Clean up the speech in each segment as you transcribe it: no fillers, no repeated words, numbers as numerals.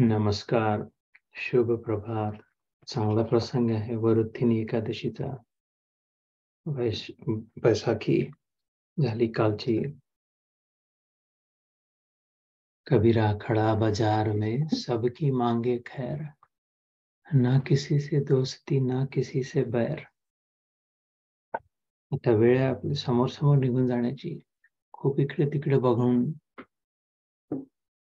नमस्कार. शुभ प्रभात. चांगला प्रसंग आहे वरुथिनी एकादशीचा. बैसाखी झाली कालची. कबीरा खड़ा बाजार में सबकी मांगे खैर, ना किसी से दोस्ती ना किसी से बैर. आता वेळ आपली समोर समोर निघून जाण्याची. खूप इकडे तिकडे बघून,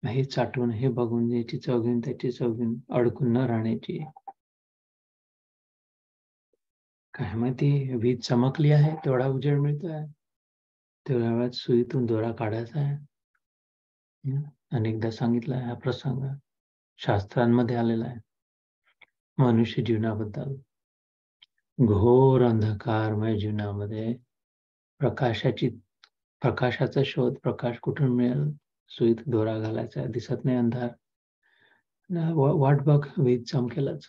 हे चाटून हे बघून, याची चौघून त्याची चौघून अडकून न राहण्याची. काय माहिती वीज चमकली आहे तेवढा उजेड मिळतोय, तेवढ्या वेळात सुईतून दोरा काढायचा आहे. अनेकदा सांगितला हा प्रसंग, शास्त्रांमध्ये आलेला आहे. मनुष्य जीवनाबद्दल घोर अंधकारमय जीवनामध्ये प्रकाशाचा शोध. प्रकाश कुठून मिळेल? सुईत दोरा घालायचा, दिसत नाही अंधार. वाट बघ, वीज चमकेलच.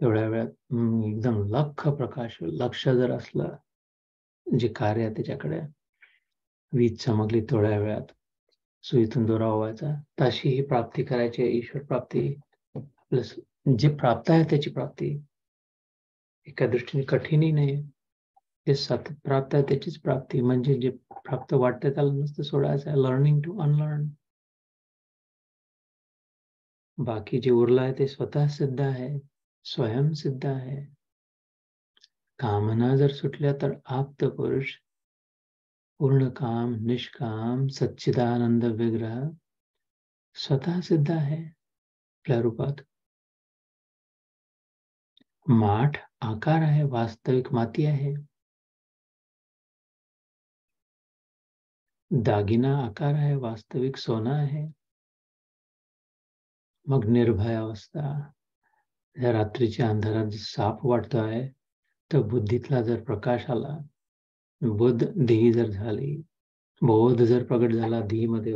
तेवढ्या वेळात एकदम लख प्रकाश. लक्ष जर असलं जे कार्य आहे त्याच्याकडे, वीज चमकली थोड्या वेळात, सुईतून दोरा ओवायचा. तशी ही प्राप्ती करायची आहे, ईश्वर प्राप्ती. आपलं जे प्राप्त आहे त्याची प्राप्ती एका दृष्टीने कठीणही नाही. जे सतत प्राप्त आहे त्याचीच प्राप्ती. म्हणजे जे प्राप्त वाटतं त्याला नुसतं सोडायचं आहे. Learning to unlearn. बाकी जे उरलं आहे ते स्वतः सिद्ध आहे, स्वयंसिद्ध आहे. कामना जर सुटल्या तर आप्त पुरुष पूर्ण काम निष्काम सच्चिदानंद विग्रह स्वतः सिद्ध आहे आपल्या रूपात. माठ आकार आहे, वास्तविक माती आहे. दागिना आकार आहे, वास्तविक सोना आहे. मग निर्भय अवस्था. या रात्रीच्या अंधारात साप वाटतो आहे तर बुद्धीतला जर प्रकाश आला, बुद्ध देही जर झाली, बोध जर प्रगट झाला देहीमध्ये,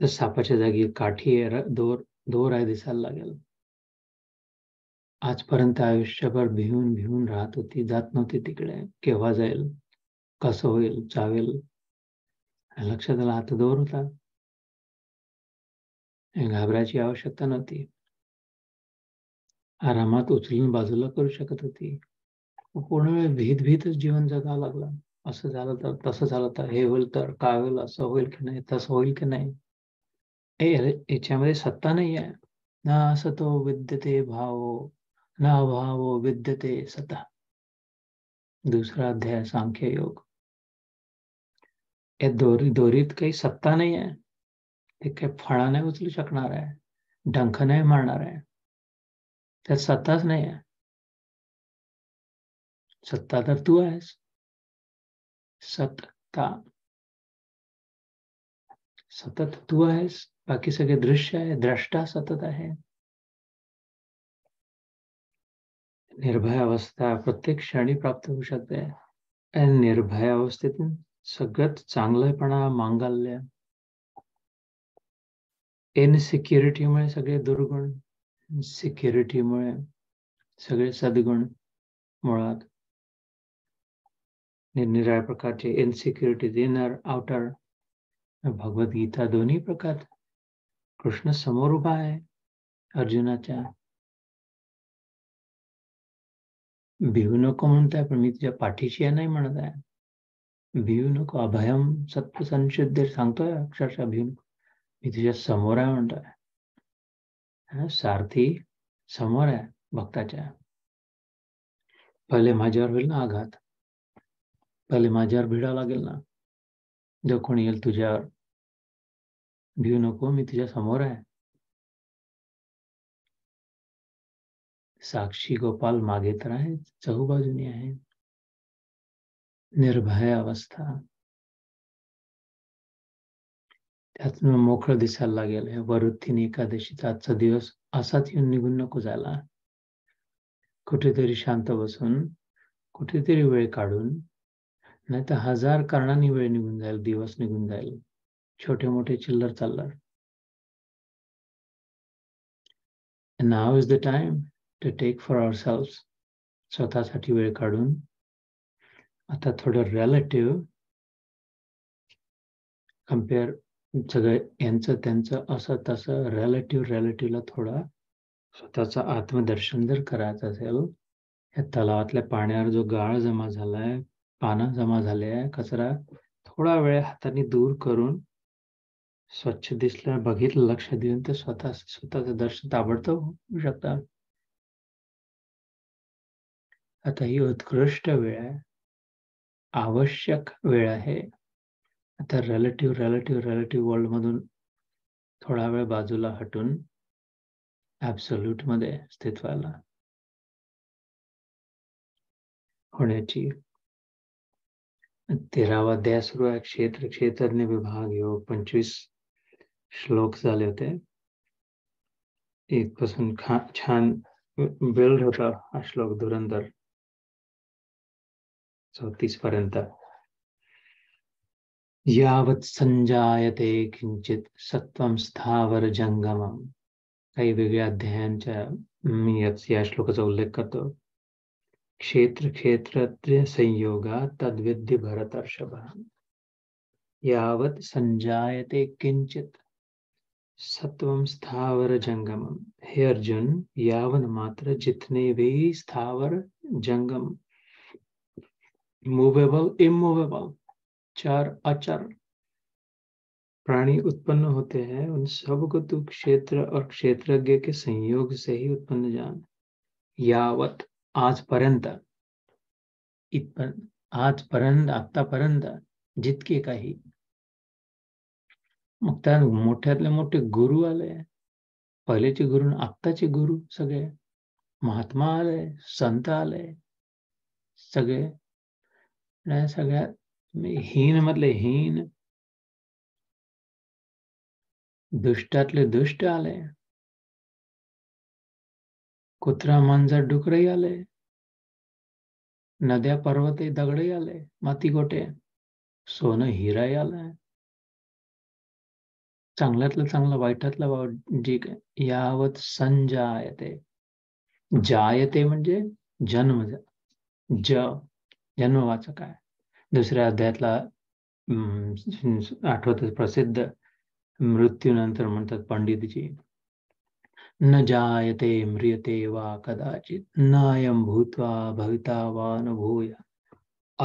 तर सापाच्या जागी काठी आहे, दोर आहे, दिसायला लागेल. आजपर्यंत आयुष्यभर भिवून भिवून राहत होती, जात नव्हती तिकडे. केव्हा जाईल, कसं होईल, चावेल. लक्षात आला हात दोर होता, घाबरायची आवश्यकता नव्हती. आरामात उचलून बाजूला करू शकत होती. पूर्ण वेळ भीत भीतच जीवन जगावं लागलं. असं झालं तर, तसं झालं तर, हे होईल तर, काय होईल, असं होईल की नाही, तसं होईल की नाही. याच्यामध्ये सत्ता नाही आहे. ना सतो विद्यते भावो ना भावो विद्यते सता. दुसरा अध्याय सांख्य योग. या दोरीत काही सत्ता नाही आहे. ते काही फळा नाही उचलू शकणार आहे, डंख नाही मारणार आहे. त्यात सत्ताच नाही आहे. सत्ता तर तू आहेस. सत्ता सतत तू आहेस. बाकी सगळे दृश्य आहे, द्रष्टा सतत आहे. निर्भय अवस्था प्रत्येक क्षणी प्राप्त होऊ शकते. आणि निर्भय अवस्थेतून सगळ्यात चांगलेपणा, मांगल्य. इनसिक्युरिटीमुळे सगळे दुर्गुण, सिक्युरिटीमुळे सगळे सद्गुण. मुळात निरनिराळ्या प्रकारचे इनसिक्युरिटीज, इनर आउटर. भगवद्गीता दोन्ही प्रकार. कृष्ण समोर उभा आहे अर्जुनाच्या. भिवू नको म्हणताय, पण मी तुझ्या पाठीशी नाही म्हणत आहे. भिवू नको, अभयम सत्व संशुद्ध सांगतोय अक्षरशः. भिवू नको, मी तुझ्या समोर आहे म्हणतोय. सारथी समोर आहे भक्ताच्या. पहिले माझ्यावर होईल ना आघात, पहिले माझ्यावर भिडावं लागेल ना. जो कोणी येईल तुझ्यावर, भिवू नको, मी तुझ्या समोर आहे. साक्षी गोपाल मागे तर आहे, चहूबाजूनी आहे. निर्भय अवस्था. त्यातून मोकळं दिसायला लागेल. वरुथिनी एकादशीचा आजचा दिवस असाच येऊन निघून नको जायला. कुठेतरी शांत बसून, कुठेतरी वेळ काढून. नाही तर हजार कारणांनी वेळ निघून जाईल, दिवस निघून जाईल. छोटे मोठे चिल्लर चाललर. Now is the time to take for ourselves. स्वतःसाठी वेळ काढून. आता थोडं रिलेटिव्ह कंपेअर सगळे यांचं त्यांचं असं तसं रिलेटिव्हला थोडा स्वतःचं आत्मदर्शन जर करायचं असेल, या तलावातल्या पाण्यावर जो गाळ जमा झालाय, पानं जमा झाले आहे, कचरा थोडा वेळ हाताने दूर करून स्वच्छ दिसलं बघितलं लक्ष देऊन ते स्वतःचं दर्शन ताबडतोब होऊ शकतं. आता ही उत्कृष्ट वेळ आहे, आवश्यक वेळ आहे. आता रिलेटिव्ह वर्ल्ड मधून थोडा वेळ बाजूला हटून ॲब्सोल्यूट मध्ये स्थित व्हायला होण्याची. 13वा अध्याय सुरू आहे. क्षेत्रज्ञ विभाग योग 25 श्लोक झाले होते. इथपासून छान बिल्ड होता हा श्लोक धुरंधर 34 पर्यंत. यावत् संजायते किंचित सत्वं स्थावर जंगमं. काही वेगळ्या अध्यायांच्या मी या श्लोकाचा उल्लेख करतो. क्षेत्रज्ञ संयोगा तद्विद्धि भरतर्षभ. यावत् संजायते किंचित सत्वं स्थावर जंगमं. हे अर्जुन, यावन मात्र जितने भी स्थावर जंगम मूवेबल इमूवेबल चार अचर प्राणी उत्पन्न होते हैं, उन सब को तू क्षेत्र और क्षेत्रज्ञ के संयोग से ही उत्पन्न जान. यावत आजपर्यंत आतापर्यंत जितके काही. मग त्या मोठ्यातले मोठे गुरु आले, पहिलेचे गुरु आत्ताचे गुरु सगळे, महात्मा आले, संत आले, सगळे सगळ्या हीन मधले हीन, दुष्टातले दुष्ट आले, कुत्रा मांजर डुकरही आले, नद्या पर्वते दगडही आले, माती गोटे सोनं हिराही आलाय, चांगल्यातलं चांगलं वाईटातलं वाईट जी काय. यावत संजायते, जायते म्हणजे जन्म, जन्मवाचक आहे. दुसऱ्या अध्यायातला आठवत प्रसिद्ध मृत्यूनंतर म्हणतात पंडितजी, न जायते म्रियते वा कदाचित, नायं भूत्वा भविता वा न भूय,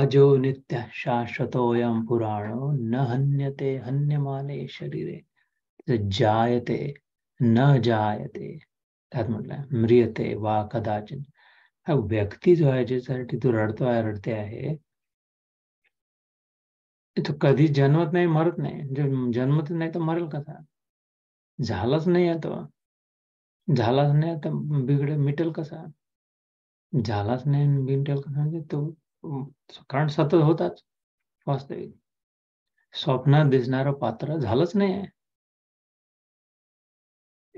अजो नित्य शाश्वतोऽयं पुराणो, न हन्यते हन्यमाने शरीरे. जायते न जायते त्यात म्हटलं, म्रियते वा कदाचित. हा व्यक्ती जो आहे ज्याच्यासाठी तू रडते आहे, तो कधीच जन्मत नाही मरत नाही. जन्मत नाही तर मरेल कसा? झालाच नाही आहे, तो झालाच नाही तर बिघड मिटेल कसा? झालाच नाही मिटेल कसा म्हणजे तो, कारण सतत होताच. वास्तविक स्वप्नात दिसणारं पात्र झालंच नाही आहे.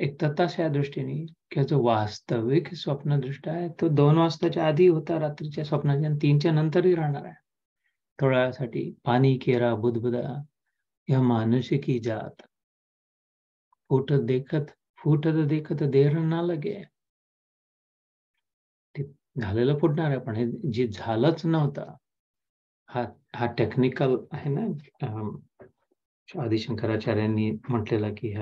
एक तथ्य या दृष्टीने की जो वास्तविक स्वप्नदृष्टा आहे तो 2 वाजताच्या आधी होता रात्रीच्या स्वप्नाच्या, 3च्या नंतरही राहणार आहे थोड्या वेळासाठी. पाणी केरा बुदबुदा या मानसिकी जात, फुटत देखत देर ना लगे. ते झालेलं फुटणार आहे, पण हे जे झालंच नव्हतं, हा टेक्निकल आहे ना. आदिशंकराचार्यांनी म्हटलेला की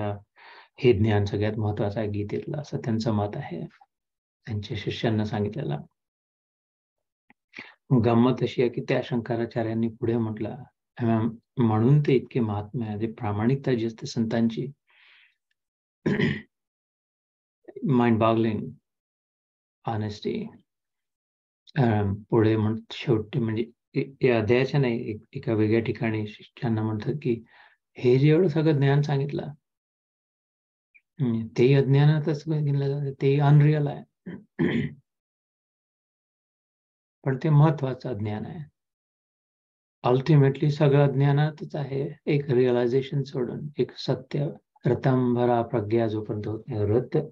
हे ज्ञान सगळ्यात महत्वाचं आहे गीतेतलं, असं त्यांचं मत आहे. त्यांच्या शिष्यांना सांगितलेला गंमत अशी आहे की त्या शंकराचार्यांनी पुढे म्हटलं, म्हणून ते इतके महात्म्य आहे. जे प्रामाणिकता जी असते संतांची, माइंड बॉगलिंग ऑनेस्टी. पुढे म्हणत शेवटी म्हणजे या अध्यायाच्या नाही, एका वेगळ्या ठिकाणी शिष्यांना म्हणतात की हे जे एवढं सगळं ज्ञान सांगितलं तेही अज्ञानातच घेतलं जातं, तेही अनरियल आहे, पण ते महत्वाचं ज्ञान आहे. अल्टिमेटली सगळं ज्ञानातच आहे, एक रिअलायझेशन सोडून, एक सत्य रतंभरा प्रज्ञा जोपर्यंत होत नाही,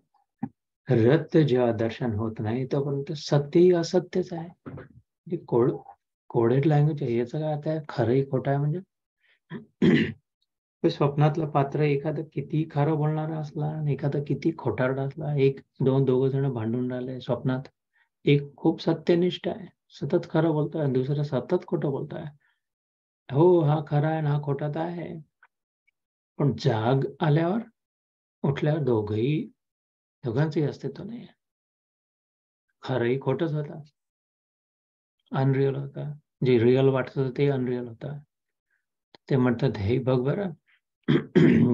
रत जेव्हा दर्शन होत नाही तोपर्यंत सत्यही असत्यच आहे. कोडेड लँग्वेज आहे. याचा काय आता खरंही खोटं आहे म्हणजे स्वप्नातलं पात्र एखादं किती खरं बोलणारा असला आणि एखादा किती खोटारडा असला, 1-2 जण भांडून राहिले स्वप्नात, एक खूप सत्यनिष्ठ आहे, सतत खरं बोलतोय, दुसरा सतत खोटं बोलतोय. हो, हा खरा आहे ना हा खोटात आहे, पण जाग आल्यावर उठल्यावर दोघांचंही अस्तित्व नाही आहे. खरंही खोटच होता, अनरियल होता, जे रियल वाटत होतं ते अनरियल होता. ते म्हणतात हे बघ बरं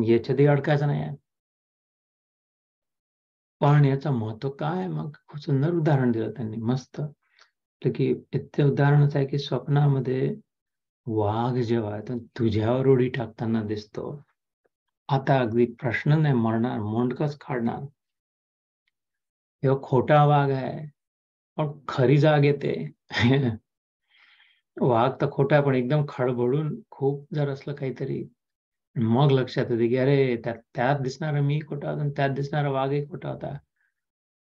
याच्यातही अडकायचं नाही आहे. पण याचं महत्व काय? मग खूप सुंदर उदाहरण दिलं त्यांनी, मस्त. की इतके उदाहरणच आहे की स्वप्नामध्ये वाघ जेव्हा तुझ्यावर उडी टाकताना दिसतो, आता अगदी प्रश्न नाही, मरणार, मोंडकच काढणार. हे खोटा वाघ आहे पण खरी जाग येते. वाघ तर खोटा पण एकदम खळबळून खूप जर असलं काहीतरी मग लक्षात येते की अरे त्यात दिसणारा मी खोटा होता, त्यात दिसणारा वाघही खोटा होता.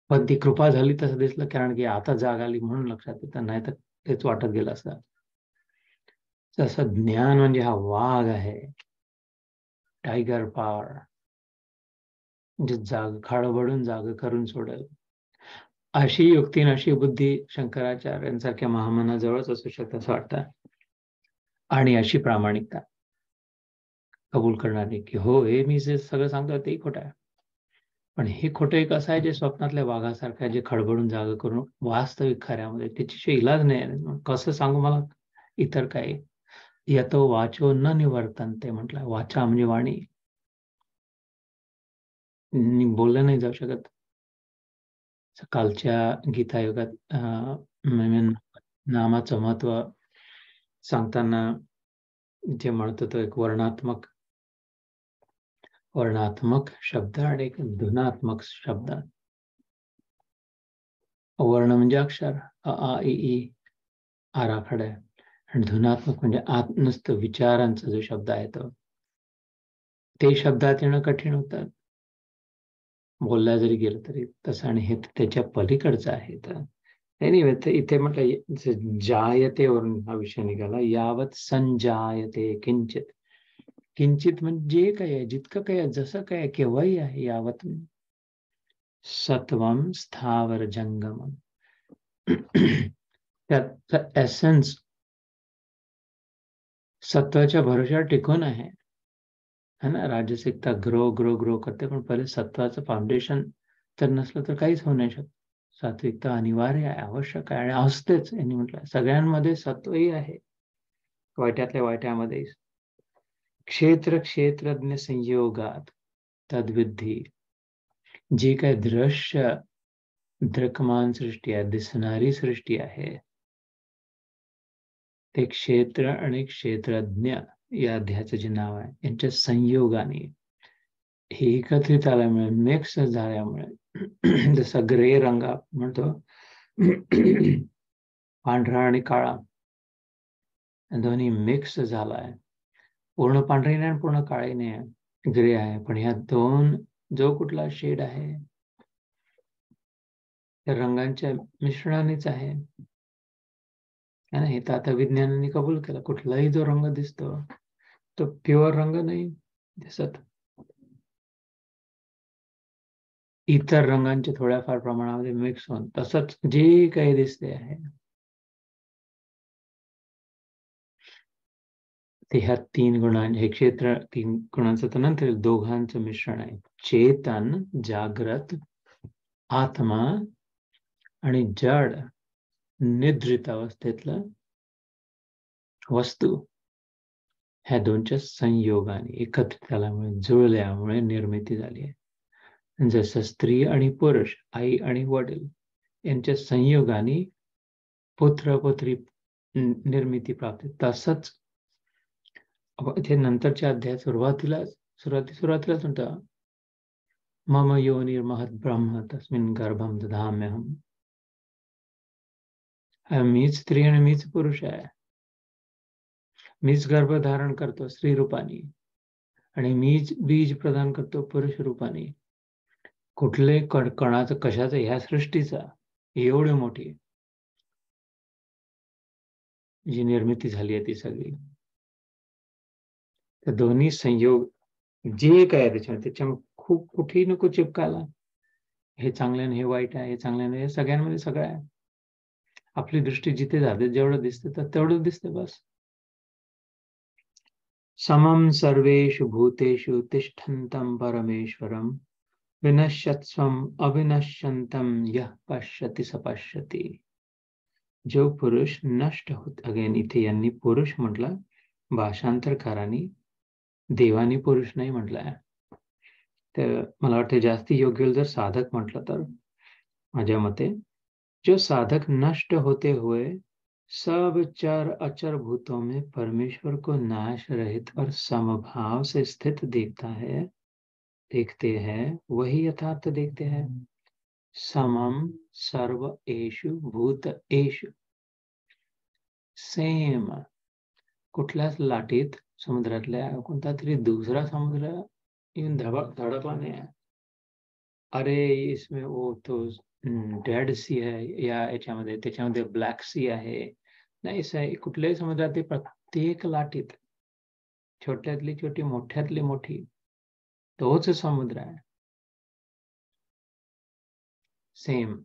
पण ती कृपा झाली तसं दिसलं, कारण की आता जाग आली म्हणून लक्षात येतं, नाही तर तेच वाटत गेलं असतं. तसं ज्ञान म्हणजे हा वाघ आहे, टायगर पार, जे जाग खळबडून जाग करून सोडेल. अशी युक्ती आणि अशी बुद्धी शंकराचार्यांसारख्या महामनाजवळच असू शकत असं वाटतं. आणि अशी प्रामाणिकता कबूल करणारी की हो हे मी जे सगळं सांगतो तेही खोटं आहे. पण हे खोटं एक असं आहे जे स्वप्नातल्या वाघासारखं आहे, जे खडबडून जागा करून वास्तविक खऱ्यामध्ये त्याच्याशी इलाज नाही. कसं सांगू मला इतर काही? यतो वाचो न निवर्तन ते म्हटलं, वाचा म्हणजे वाणी, बोललं नाही जाऊ शकत. कालच्या गीता युगात नामाचं महत्व सांगताना जे म्हणत होतं, एक वर्णात्मक शब्द आणि एक धुनात्मक शब्द. वर्ण म्हणजे अक्षर, अ आ इ ई आराखडा, आणि धुनात्मक म्हणजे आत्मस्थ विचारांचा जो शब्द आहे तो, ते शब्दात येणं कठीण होतात बोलल्या जरी गेलं तरी तसं. आणि हे त्याच्या पलीकडचं आहे. तर नाही इथे म्हटलं जायतेवरून हा विषय निघाला. यावत संजायते किंचित, किंचित म्हणजे जे काही आहे, जितकं काही आहे, जसं काही आहे, केव्हाही आहे. यावत सत्वम स्थावर जंगम, त्याचा एसेन्स सत्वाच्या भरोशावर टिकून आहे ना. राजसिकता ग्रो ग्रो ग्रो करते, पण पहिले सत्वाचं फाउंडेशन तर नसलं तर काहीच होऊ नाही शकत. सात्विकता अनिवार्य आहे, आवश्यक आहे, आणि असतेच. यांनी म्हटलं सगळ्यांमध्ये सत्वही आहे, वाईटातल्या वाईटामध्ये. क्षेत्र क्षेत्रज्ञ संयोगात तद्विद्धी, जी काय दृश्य दृकमान सृष्टी आहे, दिसणारी सृष्टी आहे, ते क्षेत्र आणि क्षेत्रज्ञ या अध्यायाचं जे नाव आहे यांच्या संयोगाने हे एकत्रित आल्यामुळे, मिक्स झाल्यामुळे, जसा ग्रे रंग म्हणतो पांढरा आणि काळा, दोन्ही मिक्स झालाय. पूर्ण पांढरी नाही आणि पूर्ण काळी नाही, ग्रे आहे. पण ह्या दोन जो कुठला शेड आहे त्या रंगांच्या मिश्रणानेच आहे. हे तर आता विज्ञानाने कबूल केला. कुठलाही जो रंग दिसतो तो प्युअर रंग नाही दिसत, इतर रंगांचे थोड्याफार प्रमाणामध्ये मिक्स होऊन. तसंच जे काही दिसते आहे ते ह्या तीन गुणांचे, हे क्षेत्र तीन गुणांचं तर नंतर दोघांचं मिश्रण आहे. चेतन जाग्रत, आत्मा आणि जड निद्रित अवस्थेतलं वस्तू, ह्या दोनच्या संयोगाने एकत्रित झाल्यामुळे, जुळल्यामुळे निर्मिती झाली आहे. जसं स्त्री आणि पुरुष, आई आणि वडील यांच्या संयोगाने पुत्र पुत्री निर्मिती प्राप्त. तसंच इथे नंतरच्या अध्यायात सुरुवातीलाच म्हणतं मम योनिर्महत् ब्रह्म तस्मिन् गर्भं दधाम्यहम्. मीच स्त्री आणि मीच पुरुष आहे, मीच गर्भ धारण करतो स्त्री रूपाने आणि मीच बीज प्रदान करतो पुरुष रूपाने. कुठले कणाचं कशाचं ह्या सृष्टीचा एवढी मोठी जी निर्मिती झाली आहे ती सगळी, तर दोन्ही संयोग जे काय त्याच्यामुळे खूप कुठेही नको चिपकायला. हे चांगल्याने हे वाईट आहे, हे चांगल्याने हे सगळ्यांमध्ये सगळं आहे. आपली दृष्टी जिथे जाते, जेवढं दिसते तर तेवढं दिसते बस. समं सर्वेषु भूतेषु तिष्ठन्तं परमेश्वरं विनश्यत्स्वं अविनश्यन्तं यः पश्यति स पश्यति। जो पुरुष नष्ट होत अगेन, इथे यांनी पुरुष म्हटला भाषांतरकारांनी, देवानी पुरुष नाही म्हटलाय. तर मला वाटते जास्ती योग्य होईल जर साधक म्हटलं तर. माझ्या मते जो साधक नष्ट होते हुए सब चर अचर भूतों में परमेश्वर को नाश रहित और समभाव से स्थित देखते हैं वही यथार्थ देखते हैं. समम सर्व एषु भूत एषु, सेम. कुठल्याच लाटेत समुद्रातल्या कोणता तरी दुसरा समुद्र येऊन धडकला नाही. अरे इसमें वो तो डेड सी है या याच्यामध्ये ब्लॅक सी आहे, नाही असं कुठल्याही समुद्रात प्रत्येक लाटेत छोट्यातली छोटी मोठ्यातली मोठी तोच समुद्र आहे. सेम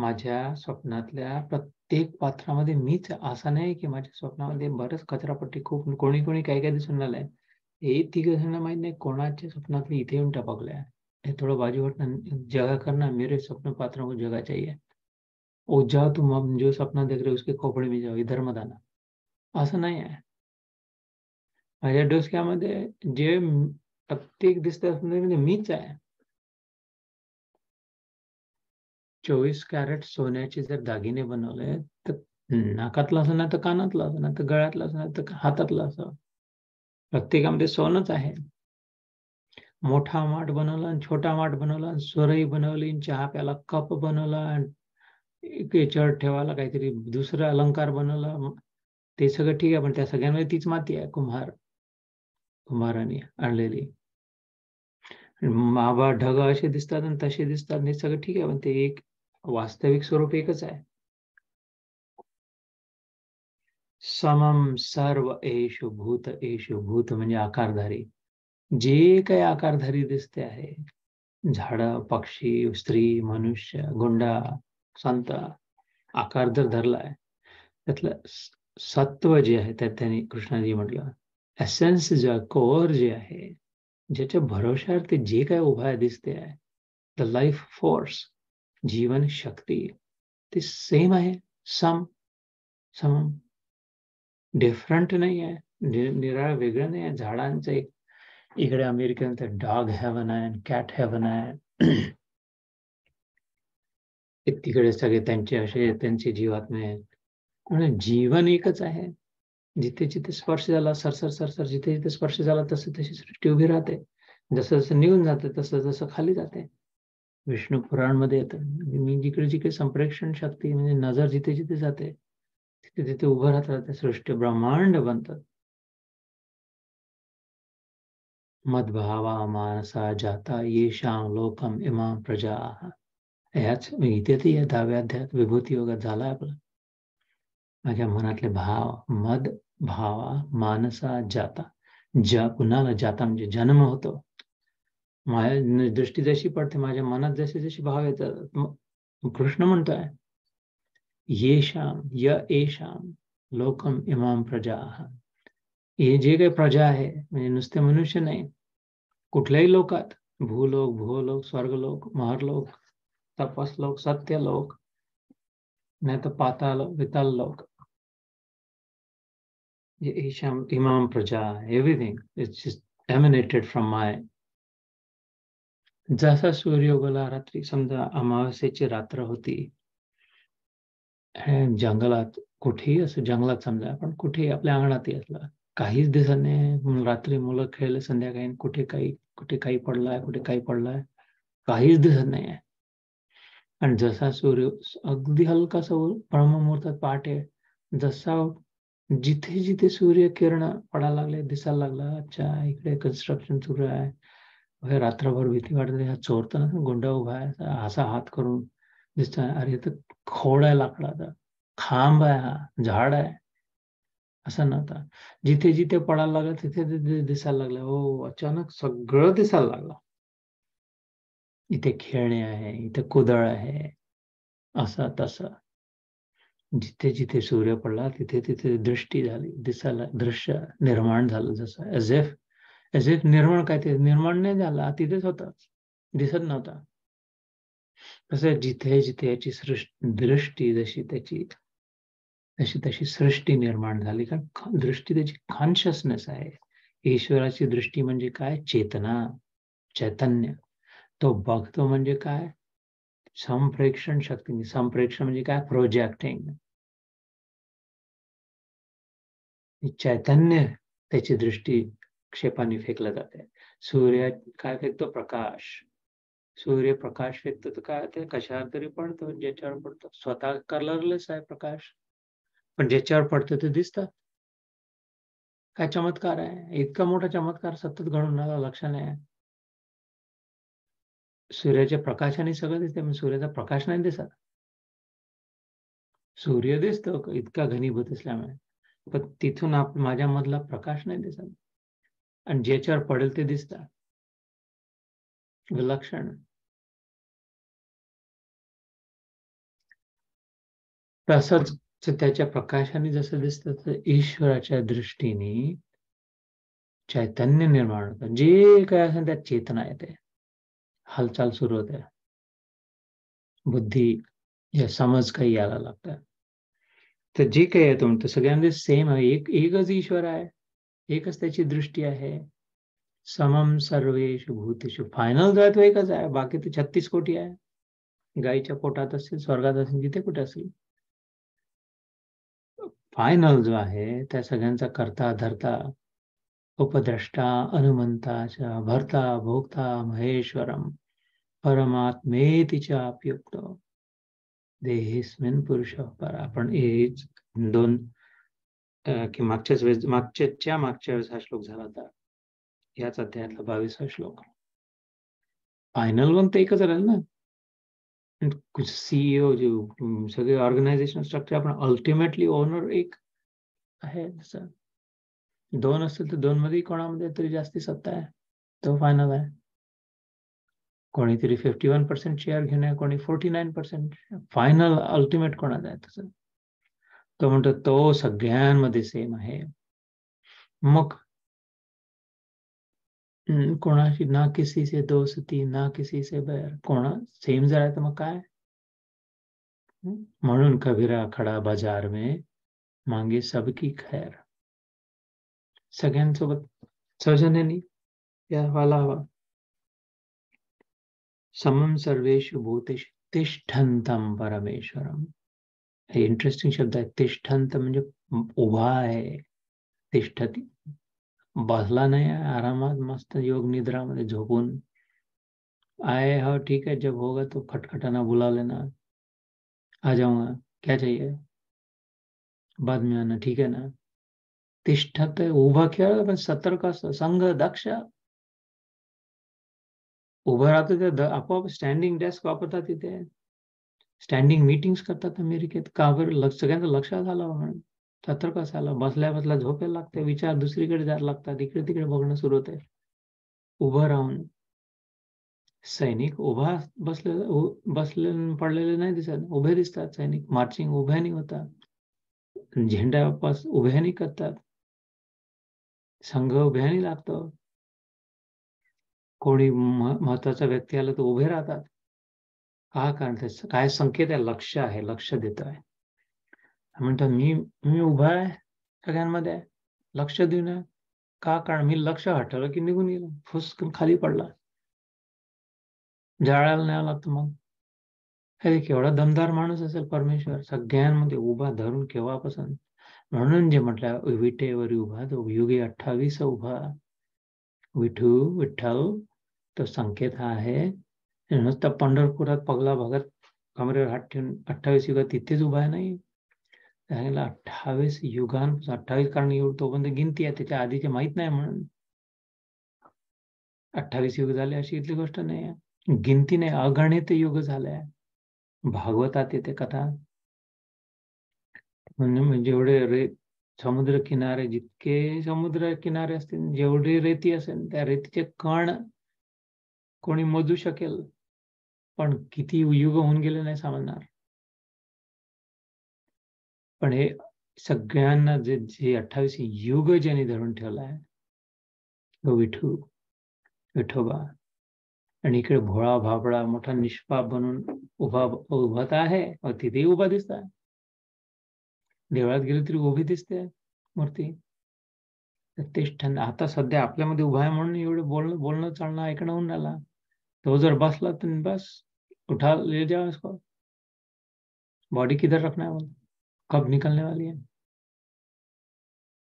माझ्या स्वप्नातल्या प्रत्येक पात्रामध्ये मीच. असा नाही की माझ्या स्वप्नामध्ये बरंच कचरापट्टी खूप कोणी कोणी काही काही दिसून आलंय. हे तिघांना माहित नाही कोणाच्या स्वप्नातली इथे येऊन टपकलंय. थोड़ा बाजू हटना, जगह करना, मेरे सपने पात्रों को जगह चाहिए. ओ जाओ तुम अब जो सपना देख रहे हो उसके खोपड़े में जाओ, इधर मत आना. असं नाही आहे. माझ्या डोसक्यामध्ये जे प्रत्येक दिसतात म्हणजे मीच आहे. 24 कॅरेट सोन्याचे जर दागिने बनवले तर नाकातला असं नाही तर कानातला असं नाही तर गळ्यातला असं नाही तर हातातला असं, प्रत्येकामध्ये सोनच आहे. मोठा माठ बनवला, छोटा माठ बनवला, सुरई बनवली, चहा प्याला कप बनवला, केचड ठेवायला काहीतरी दुसरा अलंकार बनवला, ते सगळं ठीक आहे. पण त्या सगळ्यांमध्ये तीच माती आहे, कुंभाराने आणलेली. माबा ढग असे दिसतात आणि तसे दिसतात, हे सगळं ठीक आहे. पण ते एक वास्तविक स्वरूप एकच आहे. समम सर्व एषु भूत एषु, भूत म्हणजे आकारधारी. जे काही आकारधारी दिसते आहे, झाड, पक्षी, स्त्री, मनुष्य, गुंडा, संत, आकार जर धरलाय त्यातलं सत्व जे आहे त्यात त्यांनी कृष्णाजी म्हटलं एसेन्स जे कोर जे आहे, ज्याच्या भरोशावर ते जे काय उभा दिसते आहे, द लाईफ फोर्स, जीवन शक्ती, ते सेम आहे. सम डिफरंट नाही आहे, निराळ वेगळं नाही आहे. झाडांचं एक इकडे अमेरिकेमध्ये डॉग हेवन आहे, कॅट हेवन आहे, तिकडे सगळे त्यांचे असे त्यांचे जीवात्मे. म्हणजे जीवन एकच आहे. जिथे जिथे स्पर्श झाला सरसर, जिथे जिथे स्पर्श झाला तसे तशी सृष्टी उभी राहते. जसं जसं निघून जाते तसं तसं खाली जाते. विष्णू पुराणमध्ये येतं, मी जिकडे जिकडे संप्रेक्षण शक्ती म्हणजे नजर जिथे जिथे जाते तिथे तिथे उभं राहतात सृष्टी ब्रह्मांड बनतात. मद्भावा मानसा जाता येषां लोकम इमां प्रजा. ह्याच गीतेतही या 10व्या अध्यायात विभूती योगात झाला आपला. माझ्या मनातले भाव मद भावा मानसा जाता, कुणाला जाता म्हणजे जन्म होतो. माझ्या दृष्टी जशी पडते, माझ्या मनात जसे जसे भाव येतात, कृष्ण म्हणतोय येषां लोकम इमां प्रजा. हे जे काही प्रजा आहे म्हणजे नुसते मनुष्य नाही, कुठल्याही लोकात भूलोक, भूलोक, स्वर्गलोक, महरलोक, तपसलोक, सत्यलोक, नाही तर पातालोक, विताल लोक, इमाम प्रजा, everything it's just emanated from my. जसा सूर्य उगवला रात्री, समजा अमावास्येची रात्र होती, जंगलात कुठेही असं, जंगलात समजा आपण कुठेही आपल्या अंगणातही असला, काहीच दिसत नाही. रात्री मुलं खेळले, संध्याकाळी कुठे काही पडलाय, काहीच दिसत नाही आहे. आणि जसा सूर्य अगदी हलकासा ब्रह्ममुहूर्तात पहाटे, जसा जिथे जिथे सूर्य किरण पडायला लागले, दिसायला लागला, अच्छा इकडे कन्स्ट्रक्शन सुरू आहे, रात्रभर भीती वाटते, हा चोरताना गुंडा उभा आहे, असा हात करून दिसतोय, अरे तर खोड आहे, लाकडाचा खांब आहे, हा झाड आहे, असं नव्हता. जिथे जिथे पडायला लागला तिथे तिथे दिसायला लागला. हो, अचानक सगळं दिसायला लागला. इथे खेळणे आहे, इथे कुदळ आहे, असं तसं. जिथे जिथे सूर्य पडला तिथे तिथे दृष्टी झाली, दिसायला दृश्य निर्माण झालं, जसं एज इफ निर्माण काय ते निर्माण नाही झाला, तिथेच होता, दिसत नव्हता. तसं जिथे जिथे याची दृष्टी जशी त्याची तशी तशी सृष्टी निर्माण झाली, कारण दृष्टी त्याची कॉन्शियसनेस आहे. ईश्वराची दृष्टी म्हणजे काय? चेतना, चैतन्य. तो बघतो म्हणजे काय? संप्रेक्षण शक्ती. संप्रेक्षण म्हणजे काय? प्रोजेक्टिंग. चैतन्य त्याची दृष्टी क्षेपाने फेकलं जाते. सूर्य काय फेकतो? प्रकाश. सूर्य प्रकाश फेकतो तर काय ते कशावर तरी पडतो, ज्याच्यावर पडतो. स्वतः कलरलेस आहे प्रकाश, पण ज्याच्यावर पडतं ते दिसतं. काय चमत्कार आहे, इतका मोठा चमत्कार सतत घडून आला, लक्ष नाही. सूर्याच्या प्रकाशाने सगळं दिसते, पण सूर्याचा प्रकाश नाही दिसत. सूर्य दिसतो इतका घनीभूत असल्यामुळे, पण तिथून माझ्या मधला प्रकाश नाही दिसत, आणि ज्याच्यावर पडेल ते दिसतं. विलक्षण. तसंच त्याच्या प्रकाशाने जसं दिसतं, तसं ईश्वराच्या दृष्टीने चैतन्य निर्माण होतं. जे काय असेल त्यात चेतना येते, हालचाल सुरू होते, बुद्धी या समज काही यायला लागतात. तर जे काही आहे तुमचं सगळ्यांमध्ये सेम आहे, एकच ईश्वर आहे, एकच त्याची दृष्टी आहे. समम सर्वेषु भूतेषु. फायनल जो आहे तो एकच आहे, बाकी ते 36 कोटी आहे. गायीच्या पोटात असेल, स्वर्गात असेल, जिथे कुठे असेल, फायनल जो आहे त्या सगळ्यांचा करता धरता उपद्रष्टा अनुमंताचा भरता भोगता महेश्वरम परमात्मेतीचा अप्युक्त देहेस्मिन पुरुष पर. आपण हेच दोन कि मागच्या वेळेस हा श्लोक झाला होता, याच अध्यायातला 22वा श्लोक. फायनल वन तर एकच राहील ना. सीईओ जे सगळे ऑर्गनायझेशन स्ट्रक्चर, आपण अल्टिमेटली ओनर एक आहे. जसं दोन असतील तर दोन मध्ये कोणामध्ये तरी जास्ती सत्ता आहे, तो फायनल आहे. कोणीतरी 51% शेअर घेऊन आहे, कोणी 49%. फायनल अल्टिमेट कोणाचा आहे तसं तो म्हणतो तो सगळ्यांमध्ये सेम आहे. मग कोणाशी ना किसी से दोस्ती ना किसी से बैर. कोणा सेम जर आहे तर मग काय? म्हणून कबीरा खडा बाजार मे मांगे सबकी खैर. सगळ्यांसोबत सौजन्यानी या वाला हवा. समम सर्वेषु भूतेषु तिष्ठंतम परमेश्वरम. हे इंटरेस्टिंग शब्द आहे. तिष्ठंत म्हणजे उभा आहे, तिष्ठती, बसला नाही, आरामात मस्त योग निद्रा मध्ये झोपून आए. हा ठीक आहे, जब होगा तो खटखटाना बुला लेना, आ जाऊंगा, क्या चाहिए, बाद में आना, ठीक आहे ना. तिष्ठत उभा खेळायला, पण सतर्क असतो, संघ दक्ष उभं राहतो. ते आपोआप स्टँडिंग डेस्क वापरतात, तिथे स्टँडिंग मीटिंग्स करतात अमेरिकेत. का बरं? सगळ्यांचं लक्षात आलं म्हणून सतर्क असायला. बसल्या बसल्या झोपायला लागते, विचार दुसरीकडे जायला लागतात, इकडे तिकडे बघणं सुरू होते. उभं राहून सैनिक उभा बसले पडलेले नाही दिसत, उभे दिसतात सैनिक. मार्चिंग उभ्याने होतात, झेंडा वापस उभ्याने करतात, संघ उभ्याने लागतो. कोणी महत्वाचा व्यक्ती आला तर उभे राहतात. का? कारण त्याचं काय संकेत आहे? लक्ष आहे, लक्ष देत आहे. म्हणतो मी उभा आहे, सगळ्यांमध्ये आहे, लक्ष देऊन आहे. का? कारण मी लक्ष हटवलं की निघून गेलो, फुसकून खाली पडला, जाळायला नाही लागतं. मग केवढा दमदार माणूस असेल परमेश्वर, सगळ्यांमध्ये उभा धरून केव्हापासून. म्हणून जे म्हटलं, विटेवर उभा तो युगे 28 उभा विठू विठ्ठल. तो संकेत हा आहे. नुसता पंढरपुरात पगला भगत कमरेवर हात ठेवून 28 युगात तिथेच उभा नाही. 28 युगांपासून 28, कारण एवढं तोपर्यंत गिनती आहे, त्याच्या आधीचे माहीत नाही. म्हणून 28 युग झाले अशी इथली गोष्ट नाही आहे, गिनती नाही. अगणित युग झाले आहे. भागवतात येते कथा, म्हणजे जेवढे समुद्र किनारे, जितके समुद्र किनारे असतील, जेवढी रेती असेल, त्या रेतीचे कण कोणी मोजू शकेल, पण किती युग होऊन गेले नाही समजणार. पण हे सगळ्यांना जे जे 28 युग ज्यांनी धरून ठेवला आहे तो विठू विठोबा आणि इकडे भोळा भाबळा मोठा निष्पाप बनून उभात आहे व तिथेही उभा दिसत आहे. देवळात गेले तरी उभी दिसते मूर्ती. तेष्ठन आता सध्या आपल्यामध्ये उभा आहे म्हणून एवढं बोलणं चालणं ऐकणं होऊन राहिला. तो जर बसला तर बस उठा ले जाओ इसको, बॉडी किधर रखना है, कब निकलने वाली है.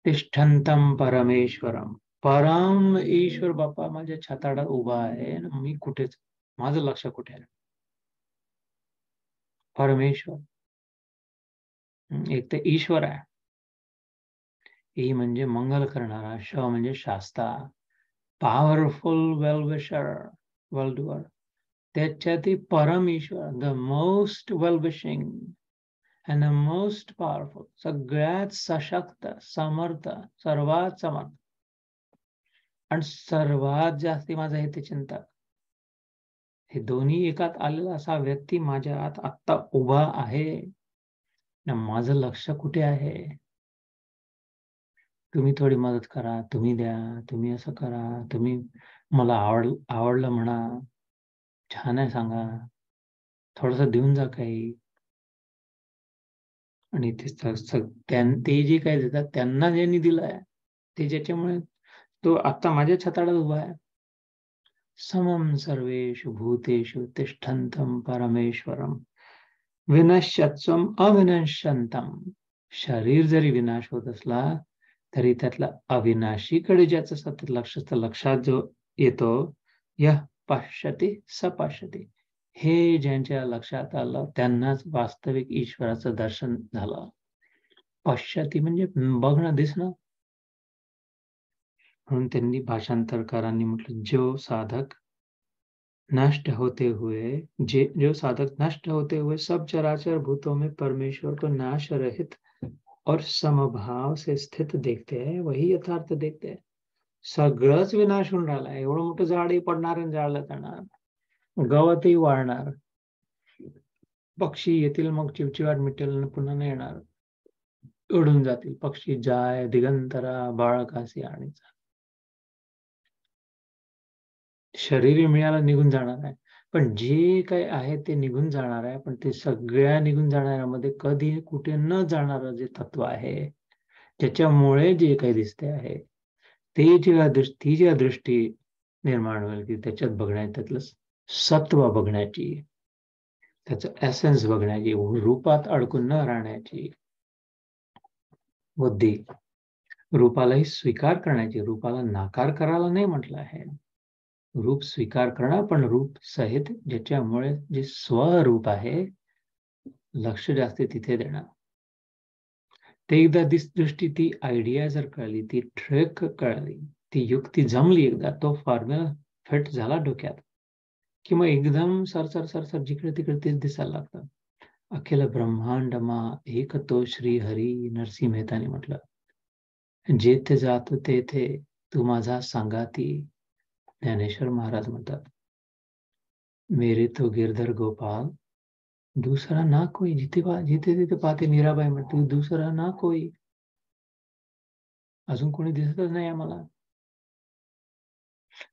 तिष्ठंतम परमेश्वरम, परम ईश्वर बापा माझ्या छाताडात उभा आहे, मी कुठेच माझं लक्ष कुठे आहे. परमेश्वर एक तर ईश्वर आहे. ई म्हणजे मंगल करणारा, श म्हणजे शास्ता, पॉवरफुल वेलविशर वेल डूअर. त्याच्याती परम ईश्वर, the most well wishing and the most powerful, सगळ्यात सशक्त समर्थ, सर्वात समर्थ आणि सर्वात जास्ती माझा हितचिंतक. हे दोन्ही एकात आलेला असा व्यक्ती माझ्या आत आत्ता उभा आहे ना. माझं लक्ष कुठे आहे? तुम्ही थोडी मदत करा, तुम्ही द्या, तुम्ही असं करा, तुम्ही मला आवडलं म्हणा, छान आहे सांगा, थोडंसं देऊन जा काही. आणि ते जे काही देतात त्यांना ज्यांनी दिलंय ते, ज्याच्यामुळे तो आता माझ्या छताडात उभा आहे. समम सर्वेषु भूतेषु तिष्ठन्तं परमेश्वरम विनश्यत्वम अविनश्यंतम. शरीर जरी विनाश होत असला तरी त्यातला अविनाशीकडे ज्याचं सतत लक्ष असतं, लक्षात जो येतो, यः पश्यति स पश्यति. हे ज्यांच्या लक्षात आलं त्यांनाच वास्तविक ईश्वराचं दर्शन झालं. पश्यति म्हणजे बघणं, दिसणं. म्हणून त्यांनी भाषांतरकारांनी म्हटलं, जो साधक नष्ट होते हुए सब चराचर भूतों में परमेश्वर को नाश रहित और समभाव से स्थित देखते हैं, वही यथार्थ देखते हैं. सगळंच विनाश होऊन राहिला. एवढं मोठं झाडही पडणार आणि जाळलं जाणार, गवतही वाळणार, पक्षी येतील मग चिवचिवाट मिटेल, पुन्हा नाही येणार, उडून जातील पक्षी. जाय दिगंतरा बाळकासी आणि शरीर मिळायला निघून जाणार आहे, पण जे काही आहे ते निघून जाणार आहे. पण ते सगळ्या निघून जाणाऱ्यामध्ये कधी कुठे न जाणारं जे तत्व आहे, ज्याच्यामुळे जे काही दिसते आहे ते, जेव्हा दृष्टी निर्माण होईल की त्याच्यात बघण्याची, त्यातलं सत्व बघण्याची, त्याचं एसेन्स बघण्याची, रूपात अडकून न राहण्याची बुद्धी, रूपालाही स्वीकार करण्याची. रूपाला नाकार करायला नाही म्हटलं आहे, रूप स्वीकार करणं, पण रूप सहित ज्याच्यामुळे जे स्वरूप आहे लक्ष जास्त तिथे देणं. ते एकदा दृष्टी, ती आयडिया जर कळली, ती ट्रिक कळली, ती युक्ती जमली, एकदा तो फॉर्म्युला फिट झाला डोक्यात कि मग एकदम सरसर सरसर जिकडे तिकडे तेच दिसायला लागतं. अखिल ब्रह्मांड मा एक तो श्री हरी, नरसिंह मेहताने म्हटलं, जेथे जातो तेथे तू माझा सांगाती. ज्ञानेश्वर महाराज म्हणतात, मेरे तो गिरधर गोपाल दूसरा ना कोई. जिथे तिथे पाहते मीराबाई म्हणते, दुसरा ना कोई, अजून कोणी दिसतच नाही आम्हाला.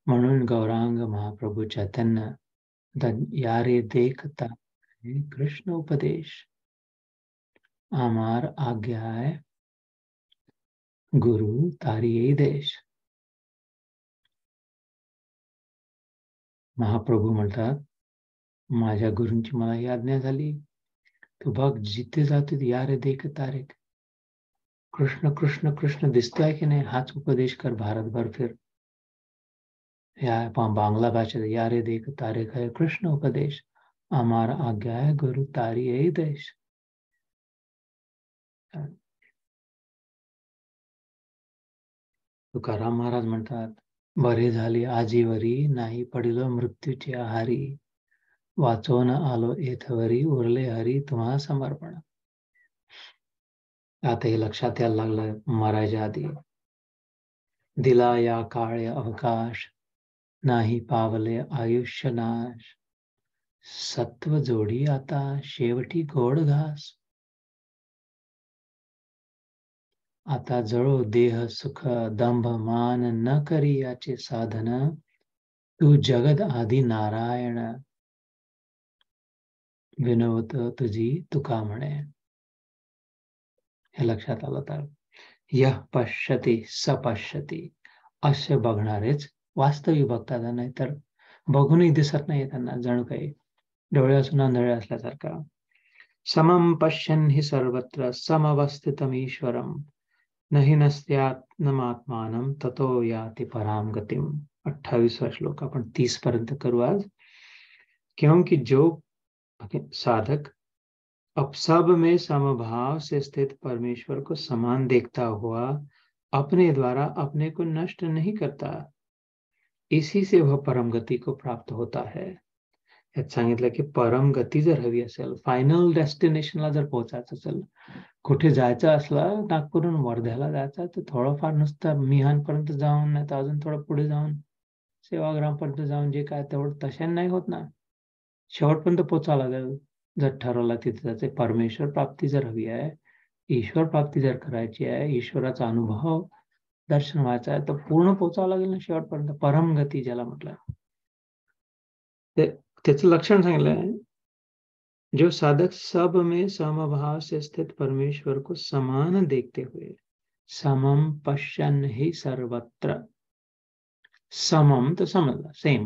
म्हणून गौरांग महाप्रभू चैतन्य यारे देखता कृष्ण उपदेश, आमार आज्ञाय गुरु तारिये देश. महाप्रभू म्हणतात, माझ्या गुरूंची मला ही आज्ञा झाली. तू बघ जिथे जाते, या रे देख तारेक, कृष्ण कृष्ण कृष्ण दिसतोय की नाही, हाच उपदेश कर भारतभर फिर. या बांगला भाषेत या रे देख तारेक आहे कृष्ण उपदेश, आमार आज्ञा आहे गुरु तारी आहे देश. तुकाराम महाराज म्हणतात, बरे झाले आजीवरी नाही पडिलो मृत्यूची आहारी, वाचवून आलो एथवरी उरले हरी तुम्हा समर्पण. आता हे लक्षात यायला लागलं मरायच्या आधी. दिला या काळे अवकाश नाही पावले आयुष्य नाश, सत्व जोडी आता शेवटी गोड घास. आता जळो देह सुख दंभ मान न करी याचे साधन, तू जगद आदि नारायण विनवत तुझी तुका म्हणे। हे लक्षात आलं तर यह पश्यती सपश्यती असे बघणारेच वास्तविक बघतात, नाहीतर बघूनही दिसत नाही त्यांना, जणू काही डोळे असून आंधळे असल्यासारखा। समं पश्यन् हि सर्वत्र समवस्थितम् ईश्वरम्, नहि नस्त्यात्मात्मानं ततो याति पराम गतिम। 28वां श्लोक अपन 30 पर्यंत करू आज, क्योंकि जो साधक अब सब में समभाव से स्थित परमेश्वर को समान देखता हुआ अपने द्वारा अपने को नष्ट नहीं करता, इसी से वह परम गति को प्राप्त होता है। सांगितलं की परम गती जर हवी असेल, फायनल डेस्टिनेशनला जर पोहोचायचं असेल, कुठे जायचं असलं, नागपूरहून वर्ध्याला जायचं तर थोडंफार नुसतं मिहानपर्यंत जाऊन, नाही तर अजून थोडं पुढे जाऊन सेवाग्रामपर्यंत जाऊन, जे काय तेवढं तशाने नाही होत ना, शेवटपर्यंत पोहोचायला लागेल जर ठरवलं तिथे जायचे। परमेश्वर प्राप्ती जर हवी आहे, ईश्वर प्राप्ती जर करायची आहे, ईश्वराचा अनुभव दर्शन व्हायचा आहे, तर पूर्ण पोहोचावं लागेल ना शेवटपर्यंत, परम गती ज्याला म्हटलं ते। त्याचं लक्षण सांगितलंय, जो साधक सब में समभाव से स्थित परमेश्वर को समान देखते हुए समम पश्यन् हि सर्वत्र। समम तो समझला, same,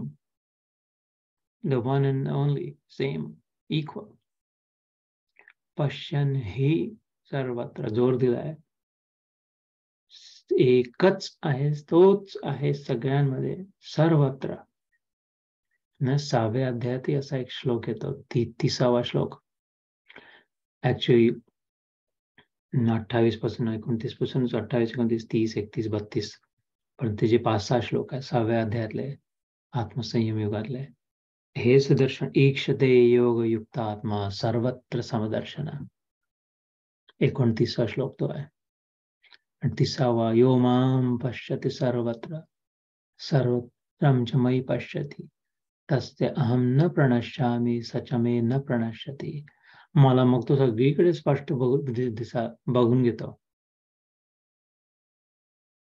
the one and only, same, equal। पश्यन् हि सर्वत्र जोर दिलाय, एकच आहे, तोच आहे सगळ्यांमध्ये, सर्वत्र। 6व्या अध्यायात असा एक श्लोक येतो, 30वा श्लोक, ऍक्च्युअली 28 पासून 29 पासून 28, 29, 30, 31, 32 पण ते जे 5-6 श्लोक आहे 6व्या अध्यायातले आत्मसंयम योगातले, हे सुदर्शन ईक्षते योग युक्त आत्मा सर्वत्र समदर्शना, 29वा श्लोक तो आहे। आणि 30वा, यो माम पश्यति सर्वत्र सर्वत्रं च मयि पश्यति तस्य अहम न प्रणश्यामी सचमे न प्रणश्यति। मला मग तो सगळीकडे स्पष्ट बघून घेतो,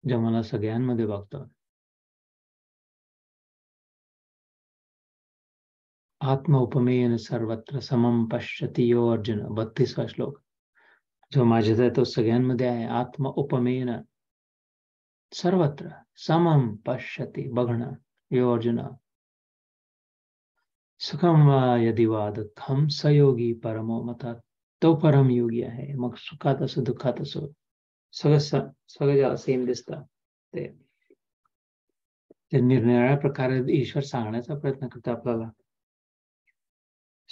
जे मला सगळ्यांमध्ये बघतो। आत्म उपमेयन सर्वत्र समम पश्यति यो अर्जुन, 32वा श्लोक, जो माझ्यात आहे तो सगळ्यांमध्ये आहे। आत्म उपमेयन सर्वत्र समम पश्यति, बघणं, यो अर्जुन। सुखम वा यदि वा दुःखम सयोगी परमो मतात, तो परम योगी आहे। मग सुखात असो दुःखात असो सगळं ज्याला सेम दिसतं ते निरनिराळ्या प्रकारे ईश्वर सांगण्याचा प्रयत्न करतो आपल्याला।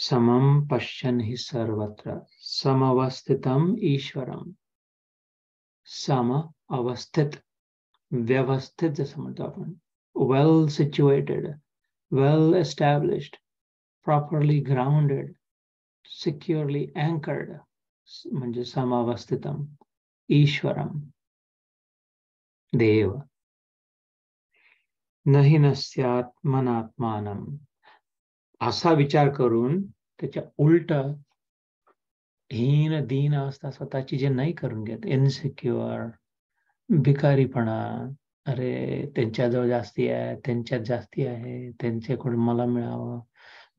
समम पश्यन् हि सर्वत्र समवस्थितम् ईश्वरम्, सम अवस्थित, व्यवस्थित जसं म्हणतो आपण, well situated, well established, properly grounded, securely anchored, म्हणजे समावस्थितम ईश्वरम देव। नहि नस्यात् मनात्मानं, असा विचार करून त्याच्या उलट हीन दीन अवस्था स्वतःची जे नाही करून घेत, इनसिक्युअर, भिकारीपणा, अरे त्यांच्याजवळ जास्ती आहे, त्यांच्यात जास्ती आहे, त्यांच्याकडून मला मिळावं,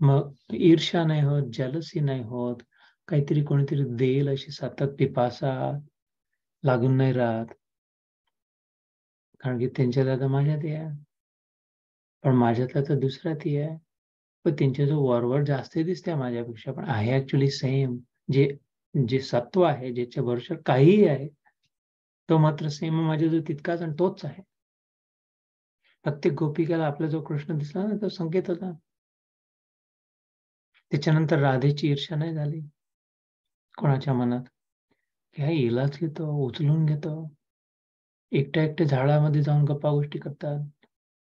मग ईर्ष्या नाही होत, जलसी नाही होत, काहीतरी कोणीतरी देईल अशी सतत पिपासा लागून नाही राहत, कारण की त्यांच्यातला तर माझ्यात आहे, पण माझ्यातला तर दुसरा ती आहे, पण त्यांच्या जो वरवर जास्त दिसते माझ्यापेक्षा, पण आहे ऍक्च्युली सेम। जे जे सत्व आहे, ज्याच्या भरोश्यावर काहीही आहे, तो मात्र सेम माझ्या जो तितकाच आणि तोच आहे। प्रत्येक गोपिकाला आपला जो कृष्ण दिसला ना तो संकेत होता। त्याच्यानंतर राधेची ईर्ष्या नाही झाली कोणाच्या मनात, की हा इलाज घेतो, उचलून घेतो, एकट्या एकट्या झाडामध्ये जाऊन गप्पा गोष्टी करतात,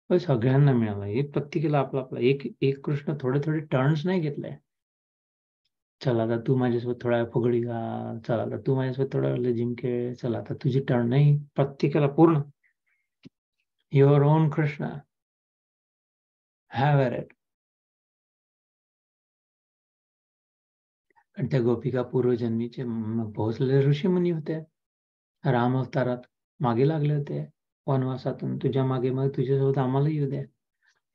पण सगळ्यांना मिळाला, एक प्रत्येकीला आपला आपला, एक एक कृष्ण थोडे थोडे टर्न्स नाही घेतले, चला आता तू माझ्यासोबत थोडा फुगडी घाल, चला आता तू माझ्यासोबत थोडा वेळ जिम खेळ, चला आता तुझी टर्न, नाही, प्रत्येकाला पूर्ण your own Krishna, have it. आणि त्या गोपिका पूर्वजन्मीचे पोहोचलेले ऋषीमुनी होत्या, राम अवतारात मागे लागले होते, वनवासातून तुझ्या मागे मागे तुझ्यासोबत आम्हालाही येऊ द्या.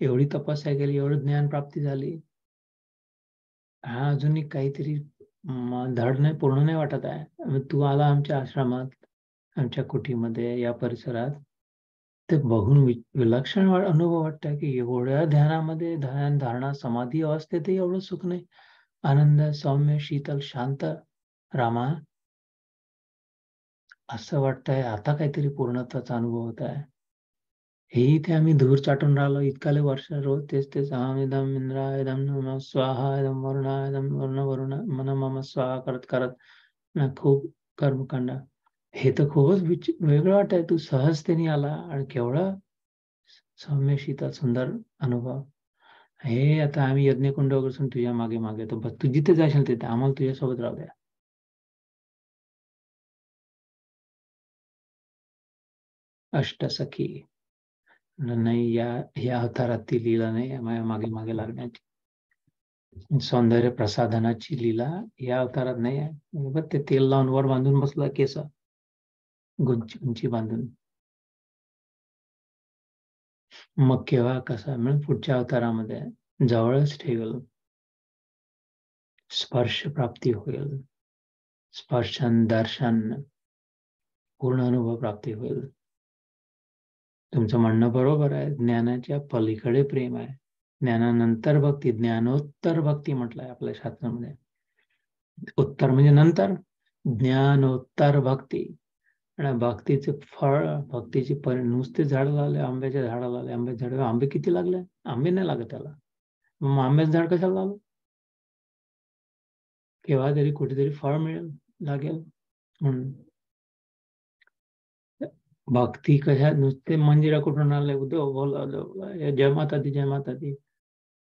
एवढी तपस्या केली, एवढं ज्ञान प्राप्ती झाली, हा अजूनही काहीतरी धड नाही, पूर्ण नाही वाटत आहे. तू आला आमच्या आश्रमात, आमच्या कुटीमध्ये, या परिसरात, ते बघून विलक्षण अनुभव वाटतं की एवढ्या ध्यानामध्ये, ध्यान धारणा समाधी अवस्थेत एवढं सुख नाही. आनंद, सौम्य, शीतल, शांत रामा असं वाटतंय. आता काहीतरी पूर्णताचा अनुभव होत आहे. हे इथे आम्ही धूर चाटून राहिलो इतकाले वर्ष, रोज तेच तेच अहम इदम इंद्राय इदम नम स्वाहा इदम वरुणाय इदम वरुण वरुण मन मम स्वाहा करत करत खूप कर्मकांड. हे तर खूपच वेगळं वाटतंय. तू सहजतेने आला आणि केवढा सौम्य शीतल सुंदर अनुभव. हे आता आम्ही यज्ञकुंड वगैरे तुझ्या मागे मागे येतो, तू जिथे जाशील तिथे आम्हाला तुझ्यासोबत राहू द्या. अष्टसखी नाही, या अवतारात ती लीला नाही माझ्या मागे मागे लागण्याची, सौंदर्य प्रसाधनाची लीला या अवतारात नाही आहे. बघ ते तेल लावून वर बांधून बसला, केस गुंची गुंची बांधून. मग केव्हा कसा म्हणजे पुढच्या अवतारामध्ये जवळच ठेवेल, स्पर्श प्राप्ती होईल, स्पर्शन दर्शन पूर्ण अनुभव प्राप्ती होईल. तुमचं म्हणणं बरोबर आहे, ज्ञानाच्या पलीकडे प्रेम आहे. ज्ञानानंतर भक्ती, ज्ञानोत्तर भक्ती म्हटलंय आपल्या शास्त्रामध्ये. उत्तर म्हणजे नंतर, ज्ञानोत्तर भक्ती. आणि भक्तीचे फळ, भक्तीचे नुसते झाड लागले, आंब्याच्या झाडाला लागले, आंब्याच्या झाडाला आंबे किती लागले, आंबे नाही लागत त्याला, मग आंब्याचं झाड कशाला लागलं. केव्हा तरी कुठेतरी फळ मिळेल, लागेल. म्हणून भक्ती कशा नुसते मंदिरा कुठून आले, उद्धव बोला जय माता दी जय माता दी,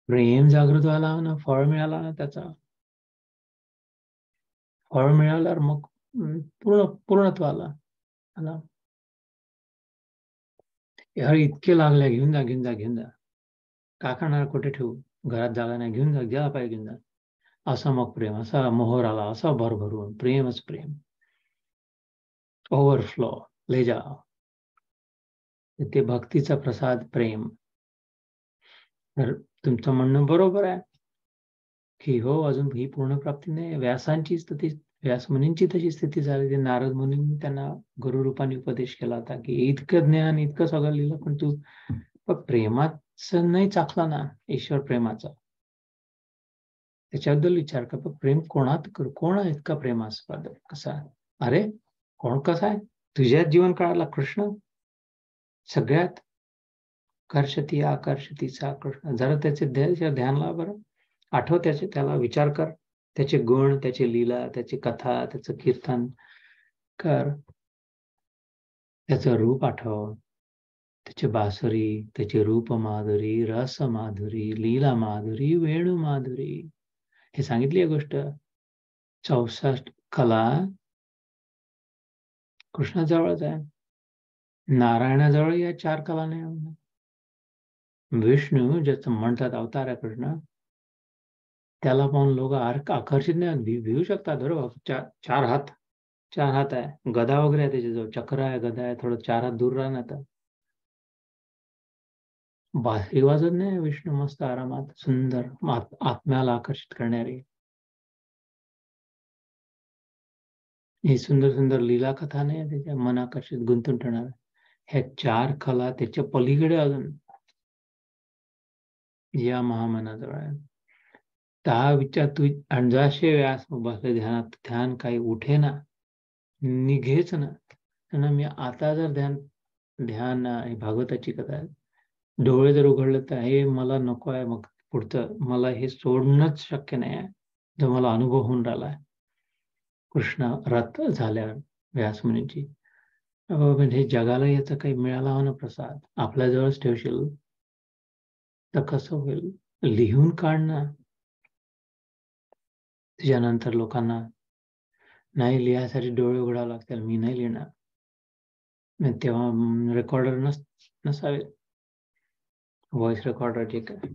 प्रेम जागृत व्हायला ना, फळ मिळाला ना त्याचा. फळ मिळाल्यावर मग पूर्णत्व आला. हर इतके लागले, घेऊन जा घेऊन जा घेऊन जा, का करणार, कुठे ठेवू, घरात जागा नाही, घेऊन जा, ज्याला पाहिजे घेऊन जा. असा मग प्रेम, असा मोहर आला, असा भरभरून प्रेमच प्रेम, ओव्हरफ्लो ले जा. ते भक्तीचा प्रसाद प्रेम. तर तुमचं म्हणणं बरोबर आहे की हो, अजून ही पूर्ण प्राप्ती नाही. व्यासांची स्थिती, व्यास मुनींची तशी स्थिती झाली. ते नारद मुनींनी त्यांना गुरुरूपाने उपदेश केला होता की इतकं ज्ञान, इतकं सगळं लिहिलं, पण तू प्रेमाचं नाही चाखला ना, ईश्वर प्रेमाचा, त्याच्याबद्दल विचार कर. प्रेम कोणात करू, कोण आहे इतका प्रेमास्पद, कसा, अरे कोण कसा आहे तुझ्याच जीवन काळाला कृष्ण, सगळ्यात कर्षती आकर्षतीचा कृष्ण. जरा त्याचे ध्यान ला बरं, आठव त्याचे, त्याला विचार कर, त्याचे गुण, त्याची लीला, त्याची कथा, त्याचं कीर्तन कर, त्याचं रूप आठव, त्याची बासुरी, त्याची रूप माधुरी, रस माधुरी, लीला माधुरी, वेणू माधुरी. हे सांगितली आहे गोष्ट. 64 कला कृष्णाजवळच आहे. नारायणाजवळ या 4 कला नाही. विष्णू ज्याचं म्हणतात अवतार आहे कृष्ण, त्याला पाहून लोक आकर्षित नाही भिवू शकतात. बरोबर, 4 हात आहे, गदा वगैरे आहे त्याच्याजवळ, चक्र आहे, गदा आहे, थोडं 4 हात दूर राहणार. तर बासरी वाजत नाही विष्णू, मस्त आरामात, सुंदर, आत्म्याला आकर्षित करणारी. हे सुंदर सुंदर लीला कथा नाही त्याच्या, मन आकर्षित गुंतून ठेवणार. ह्या 4 कला त्याच्या पलीकडे अजून या महामनाजवळ आहे. हा विचार तू अंजाशे व्यास बसले ध्यानात, ध्यान काही उठे ना, निघेच ना. त्यांना मी आता जर ध्यान भागवताची कथा, डोळे जर उघडले तर हे मला नको आहे, मग पुढचं मला हे सोडणंच शक्य नाही आहे. जो मला अनुभव होऊन राहिला आहे कृष्ण रथ झाल्या व्यास मुनींची. हे जगाला याचा काही मिळाला हो ना प्रसाद, आपल्या जवळच ठेवशील तर कसं होईल. लिहून काढणं तुझ्यानंतर लोकांना. नाही लिहायसाठी डोळे उघडावं लागतील, मी नाही लिहिणार. तेव्हा रेकॉर्डर नसावे, व्हॉइस रेकॉर्डर जे काय,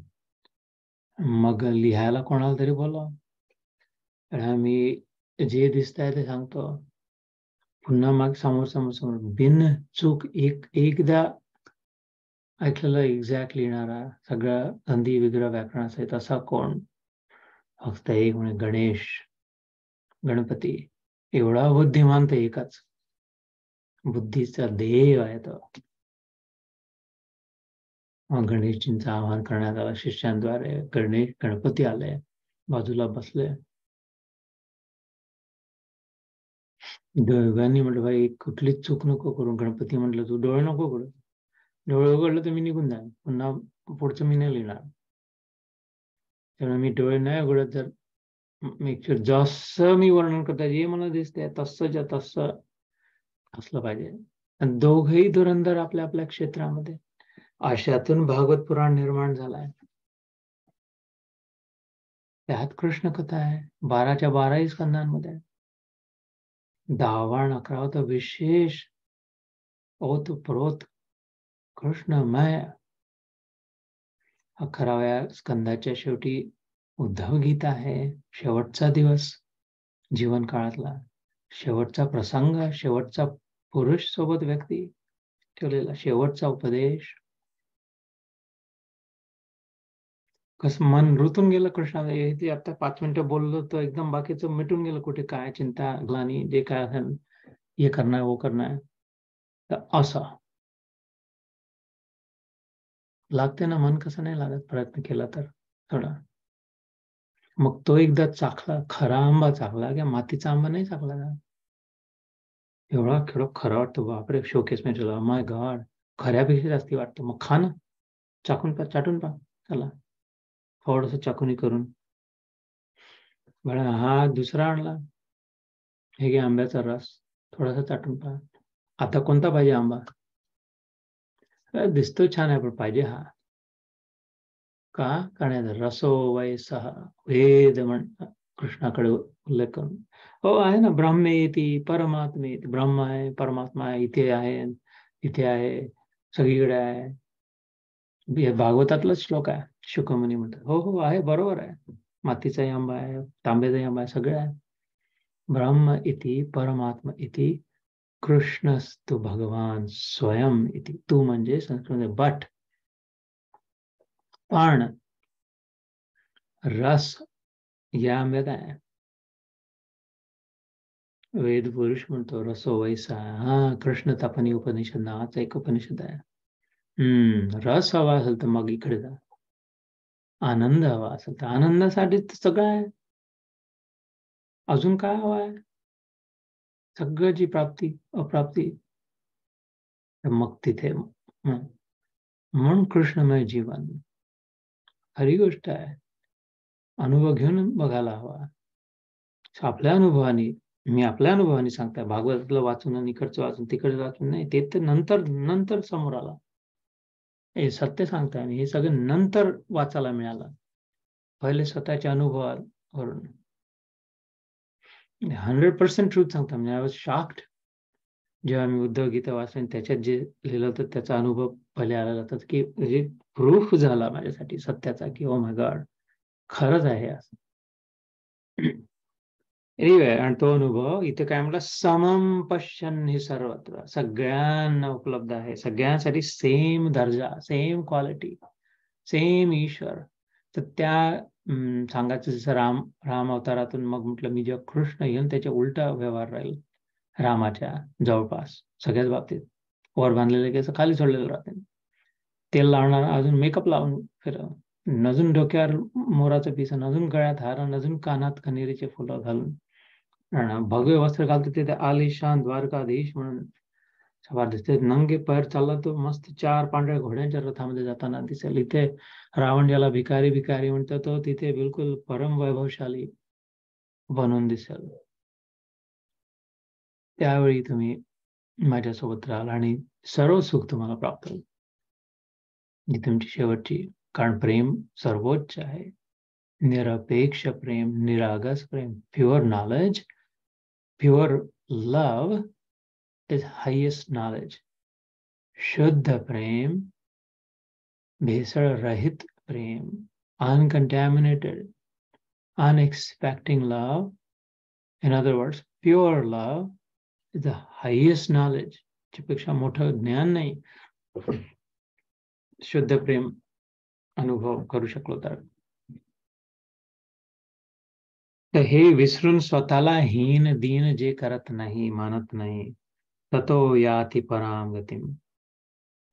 मग लिहायला कोणाला तरी बोलावं. मी जे दिसत आहे ते सांगतो, पुन्हा मग समोर समोर समोर बिन चूक एकदा ऐकलेला एक्झॅक्ट लिहिणारा सगळा संधी विग्रह व्याकरण सहित असा कोण? फक्त एक म्हणजे गणेश, गणपती. एवढा बुद्धिमान तर एकच, बुद्धीचा देव आहे तो. गणेशजींच आवाहन करण्यात आलं शिष्यांद्वारे. गणेश गणपती आले, बाजूला बसले. दोघांनी म्हटलं भाई कुठलीच चूक नको करून. गणपती म्हटलं तू डोळे नको उघड, डोळे उघडलं तर मी निघून जाईन, पुन्हा पुढचं मी नाही लिहिणार. त्यामुळे मी डोळे नाही उघडत. जर मेक्चर जसं मी वर्णन करता जे मला दिसतंय तसंच्या तसं असलं पाहिजे. आणि दोघही धुरंधर आपल्या आपल्या क्षेत्रामध्ये. अशातून भागवत पुराण निर्माण झालाय. त्यात कृष्ण कथा आहे, 12च्या 12 स्कंधांमध्ये. 10वा आणि 11वा तर विशेष ओतप्रोत कृष्णमय. अकराव्या स्कंदाच्या शेवटी उद्धव गीता आहे, शेवटचा दिवस जीवन काळातला, शेवटचा प्रसंग, शेवटचा पुरुष सोबत व्यक्ती ठेवलेला, शेवटचा उपदेश. कसं मन रुतून गेलं कृष्णाला. आता 5 मिनिटं बोललो तर एकदम बाकीचं मिटून गेलं. कुठे काय चिंता ग्लानी जे काय असेल, हे करणार वो करणार. तर असं लागते ना मन, कसं नाही लागत प्रयत्न केला तर थोडा. मग तो एकदा चाखला, खरा आंबा चाखला किंवा मातीचा आंबा नाही चाखला ना. एवढा खेळ खरा वाटतो, बापरे शोकेस मध्ये ठेवला, माय गॉड खऱ्यापेक्षा जास्ती वाटतं. मग खा ना, चाकून पा, चाटून पा, चला थोडस चाकूनी करून. बरं हा दुसरा आणला, हे घे आंब्याचा रस, थोडासा चाटून पा. आता कोणता पाहिजे आंबा? दिसतो छान आहे पण पाहिजे हा का? कारण रसो वयसः वेद म्हण कृष्णाकडे उल्लेख करून. हो आहे ना, ब्रह्मेति परमात्मेति. ब्रह्म आहे, परमात्मा आहे, इथे आहे, इथे आहे, सगळीकडे आहे. हे भागवतातलाच श्लोक आहे. शुकमुनी म्हणतात हो हो आहे बरोबर आहे, मातीचाही आंबा आहे, तांब्याचाही आंबा आहे, सगळं आहे. ब्रह्म इति परमात्मा इति कृष्णस्तु भगवान स्वयं इति. तू म्हणजे संस्कृत बट, पण रस या आंब्यात आहे. वेद पुरुष म्हणतो रसो वैसा. हा कृष्ण तापनी उपनिषद नावाचा एक उपनिषद आहे. रस हवा असेल तर मग इकडे जा, आनंद हवा असेल तर आनंदासाठी सगळं आहे. अजून काय हवा आहे? सगळं जी प्राप्ती अप्राप्ती. मग तिथे म्हणून कृष्णमय जीवन खरी गोष्ट आहे. अनुभव घेऊन बघायला हवा. आपल्या अनुभवाने, मी आपल्या अनुभवाने सांगताय, भागवतातलं वाचून आणि इकडचं वाचून तिकडचं वाचून नाही. ते तर नंतर नंतर समोर आला. हे सत्य सांगताय मी, हे सगळं नंतर वाचायला मिळालं. पहिले स्वतःच्या अनुभवावरून 100% ट्रूथ सांगता. म्हणजे आय वॉज शॉक्ड जेव्हा मी उद्धव गीता वाचून त्याच्यात जे लिहिलं होतं त्याचा अनुभव पहिले आला जातात की जे प्रूफ झाला माझ्यासाठी सत्याचा की ओ माय गॉड खरंच आहे असं. एनिवे, आणि तो अनुभव इथे काय म्हटलं, समम पश्यन हे सर्वत्र, सगळ्यांना उपलब्ध आहे, सगळ्यांसाठी सेम दर्जा, सेम क्वालिटी, सेम ईश्वर. तर त्या सांगायचं जसं राम अवतारातून मग म्हटलं मी जेव्हा कृष्ण येईल त्याच्या उलटा व्यवहार राहील. रामाच्या जवळपास सगळ्याच बाबतीत वर बांधलेलं केस खाली सोडलेलं राहते. तेल लावणार, अजून मेकअप लावून फिरव, अजून डोक्यावर मोराचं पिसन, अजून गळ्यात हार, अजून कानात कनेरीचे फुलं घालून भगवे वस्त्र घालतो. तिथे आलिशान द्वारकाधीश म्हणून सवार दिसते, नंगे पैर चालला तो, मस्त 4 पांढऱ्या घोड्यांच्या रथामध्ये जाताना दिसेल. इथे रावण ज्याला भिकारी भिकारी म्हणतो तो तिथे बिलकुल परम वैभवशाली बनून दिसेल. त्यावेळी तुम्ही माझ्यासोबत राहाल आणि सर्व सुख तुम्हाला प्राप्त होईल जी तुमची शेवटची. कारण प्रेम सर्वोच्च आहे, निरपेक्ष प्रेम, निरागस प्रेम, pure knowledge, pure love is highest knowledge. शुद्ध प्रेम, भेसळ रहित प्रेम, uncontaminated, unexpecting love, in other words pure love the highest knowledge. चिपेक्षा मोठा ज्ञान नहीं शुद्ध प्रेम अनुभव करू शकलो तर हे विसरून स्वतःला हीन दीन जे करत नाही मानत नाही ततो याति पराम गतिम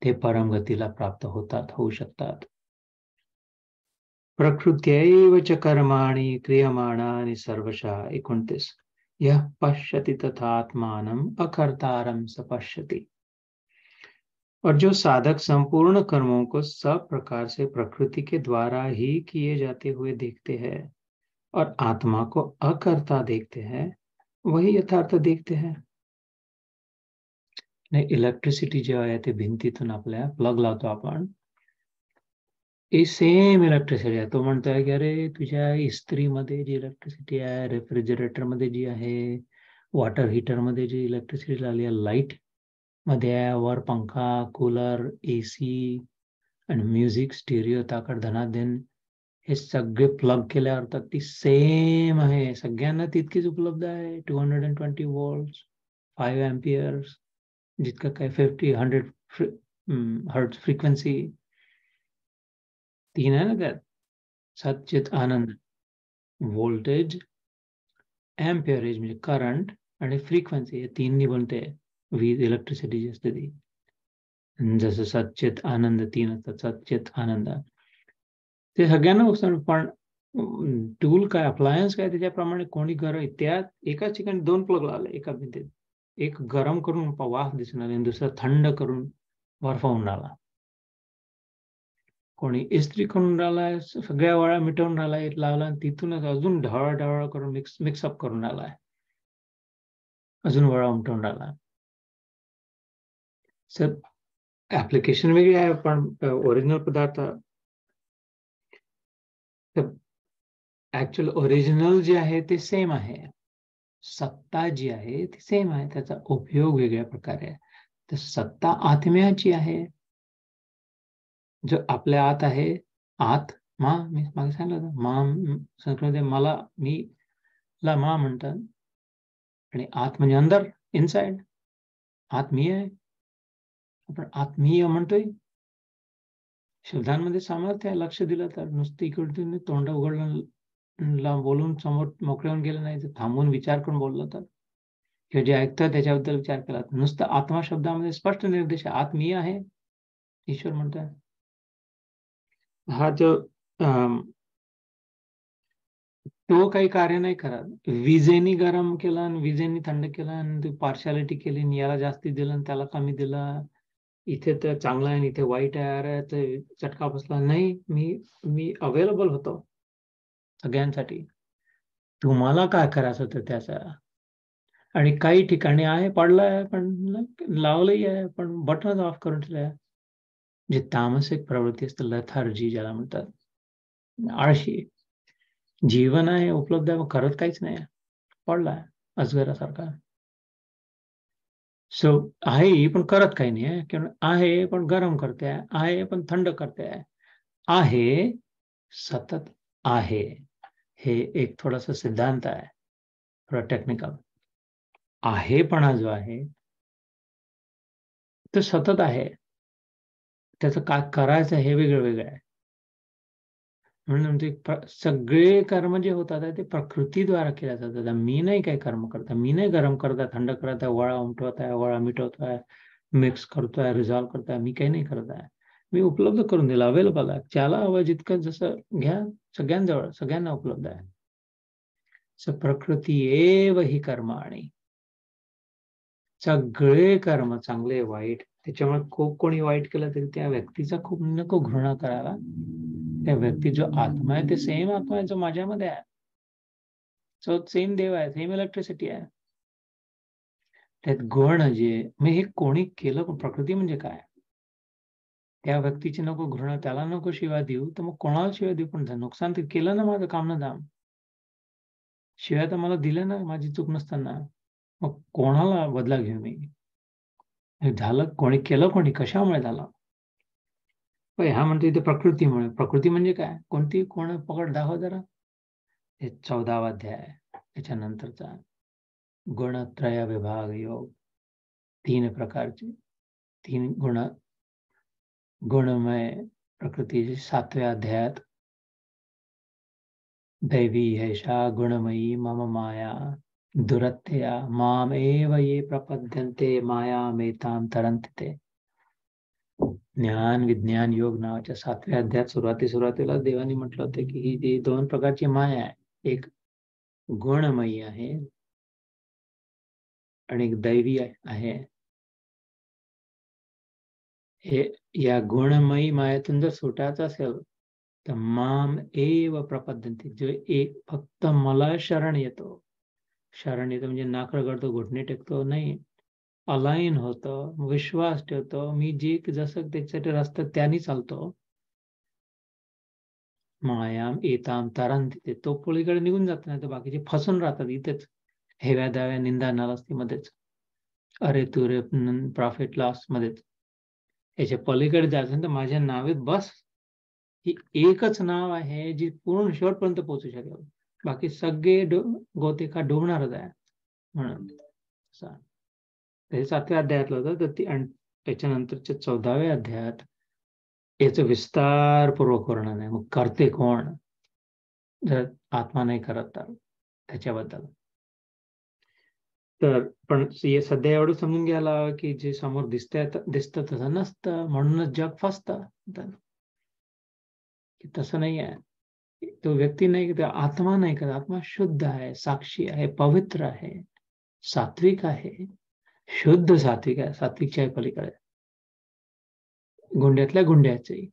ते परम गतीला प्राप्त होतात होऊ शकतात. प्रकृत्यैव च कर्माणि क्रियमाणानि सर्वशः 29 यः पश्यति तथात्मानं अकर्तारं स पश्यति. और जो साधक संपूर्ण कर्मों को सब प्रकार से प्रकृति के द्वारा ही किए जाते हुए देखते हैं और आत्मा को अकर्ता देखते हैं वही यथार्थ देखते हैं. ने इलेक्ट्रिसिटी जेव्हा येते भिंतीतून आपल्या प्लग लावतो आपण ए सेम इलेक्ट्रिसिटी आहे तो म्हणतो की अरे तुझ्या इस्त्रीमध्ये जी इलेक्ट्रिसिटी आहे रेफ्रिजरेटर मध्ये जी आहे वॉटर हीटर मध्ये जी इलेक्ट्रिसिटी लागली आहे लाईट मध्ये आहे वर पंखा कूलर एसी आणि म्युझिक स्टिरिओ ताकद धनाधन हे सगळे प्लग केल्यावर तर ती सेम आहे सगळ्यांना तितकीच उपलब्ध आहे 220 volts 5 amperes जितका काय 50-100 hertz फ्रिक्वेन्सी तीन है ना त्यात सच्चित आनंद वोल्टेज एम्पियरेज म्हणजे करंट आणि फ्रिक्वेन्सी हे तीन बनते वीज इलेक्ट्रिसिटी जी असते ती जसं सच्चित आनंद तीन असतात सच्चित आनंद ते सगळ्यांना पण टूल काय अप्लायन्स काय त्याच्याप्रमाणे कोणी घर त्यात एकाच ठिकाणी दोन प्लग लावले एका भिंतीत एक गरम करून वाफ दिसून आली आणि दुसरा थंड करून बर्फ होऊन राहिला. कोणी इस्त्री करून राहिलाय सगळ्या वाळा मिटवून राहिलाय लावला तिथूनच अजून ढवळ ढवळ करून मिक्सअप करून राहिलाय अजून वाळा उमटवून राहिला. सर ऍप्लिकेशन वेगळी आहे पण ओरिजिनल पदार्थ ऍक्च्युअल ओरिजिनल जे आहे ते सेम आहे सत्ता जी आहे ती सेम आहे त्याचा उपयोग वेगळ्या प्रकारे आहे. तर सत्ता आत्म्याची आहे जो आपल्या आत आहे आत्मा मी मागे सांगितलं होतं मा संस्कृतमध्ये मला मी ला मा म्हणतात आणि आत म्हणजे अंदर इनसाइड आत्मीय आहे आपण आत्मीय म्हणतोय शब्दांमध्ये सामर्थ्य आहे लक्ष दिलं तर नुसती इकडे तोंड उघडलं बोलून समोर मोकळे होऊन गेलं नाही तर थांबून विचार करून बोललं तर किंवा जे ऐकतं त्याच्याबद्दल विचार केला नुसतं आत्मा शब्दामध्ये स्पष्ट निर्देश आहे आत्मीय आहे ईश्वर म्हणतोय. हा जो तो काही कार्य नाही करत विजेनी गरम केला आणि विजेनी थंड केला आणि पार्शालिटी केली आणि याला जास्ती दिलं आणि त्याला कमी दिला इथे तर चांगला आहे इथे वाईट आहे चटका बसला नाही मी अवेलेबल होतो सगळ्यांसाठी तुम्हाला काय करायचं होतं त्याचा आणि काही ठिकाणी आहे पडलाय पण लावलंही आहे पण बटनच ऑफ करून ठेवलंय जे तामसिक प्रवृत्ती असते लेथार्जी ज्याला म्हणतात आळशी जीवन आहे उपलब्ध आहे करत काहीच नाही पडलाय अजगरासारखा सो आहे पण करत काही नाही आहे कारण आहे पण गरम करते आहे पण थंड करते आहे सतत आहे. हे एक थोड़ा सा सिद्धांत आहे थोड़ा टेक्निकल आहेपणा जो आहे तो सतत आहे त्याचं काय करायचं हे वेगळं वेगळं आहे म्हणून सगळे कर्म जे होतात ते प्रकृतीद्वारा केल्या जातात. मी नाही काही कर्म करता मी नाही गरम करता थंड करत आहे वळा उमटवत आहे वळा मिटवत आहे मिक्स करतोय रिझॉल्व करतोय मी काही नाही करत आहे मी उपलब्ध करून दिला अवेलेबल आहे ज्याला हवं जितकं जसं घ्या सगळ्यांजवळ सगळ्यांना उपलब्ध आहे. स प्रकृती एव ही कर्माणी सगळे कर्म चांगले वाईट त्याच्यामुळे खूप कोणी वाईट केलं तरी त्या व्यक्तीचा खूप नको घृणा करायला त्या व्यक्ती जो आत्मा आहे ते सेम आत्मा आहे जो माझ्यामध्ये आहे सो सेम देव आहे सेम इलेक्ट्रिसिटी आहे त्यात गुण जे मी हे कोणी केलं प्रकृती म्हणजे काय त्या व्यक्तीची नको घृणा त्याला नको शिवाय देऊ तर मग कोणाला शिवाय देऊ पण नुकसान तर केलं ना माझं काम ना दाम शिवाय तर मला दिलं ना माझी चूक नसताना मग कोणाला बदला घेऊ मी हे झालं कोणी केलं कोणी कशामुळे झालं हा म्हणतो इथे प्रकृतीमुळे. प्रकृती म्हणजे काय कोणती कोण पकड दाखव जरा हे 14वा अध्याय त्याच्यानंतरचा गुणत्रय विभाग योग, तीन प्रकार के तीन गुण, गुणमय प्रकृति। सातवें अध्याय दैवी हैषा गुणमयी मम माया दुरत्या माम एव ये प्रपद्यन्ते माया मेताम तरन्ति ते ज्ञान विज्ञान योग नावाच्या सातव्या अध्यायात सुरुवातीला देवानी म्हटलं होतं की ही दोन प्रकारची माया आहे, एक गुणमयी आहे आणि एक दैवी आहे। हे या गुणमयी मायेतून जर सुटायचं असेल तर माम एव प्रपद्यन्ते, जो एक फक्त मला शरण येतो, शरण येतो म्हणजे नाकळ गळतो, घुटणे टेकतो नाही, अलाइन होतो, विश्वास ठेवतो, मी जे जसं त्याच्यासाठी रस्ता त्याने चालतो, मायाम एताम तरन्ति, तो पळीकडे निघून जात नाही तर बाकीचे फसून राहतात इथेच हेव्या दाव्या निंदा नालस्ती मध्येच, अरे तू रे प्रॉफिट लॉस मध्येच। याच्या पलीकडे जायचं तर माझ्या नावेत बस, ही एकच नाव आहे जी पूर्ण शेवटपर्यंत पोहोचू शकेल, बाकी सगळे गोतेखा डोबणारच आहे। म्हणून सातव्या अध्यायातलं होतं, तर ती आणि त्याच्यानंतरच्या चौदाव्या अध्यायात याचं विस्तारपूर्वक वर्णन आहे, मग करते कोण जर आत्मा नाही करत तर त्याच्याबद्दल। तर पण सध्या एवढं समजून घ्यायला हवं की जे समोर दिसतं तसं नसतं, म्हणूनच जग फसतं, की तसं नाही आहे, तो व्यक्ती नाही करत, आत्मा नाही करत, आत्मा शुद्ध आहे, साक्षी आहे, पवित्र आहे, सात्विक आहे, शुद्ध सात्विक आहे, सात्विकच्या पलीकडे गुंड्यातल्या गुंड्याचे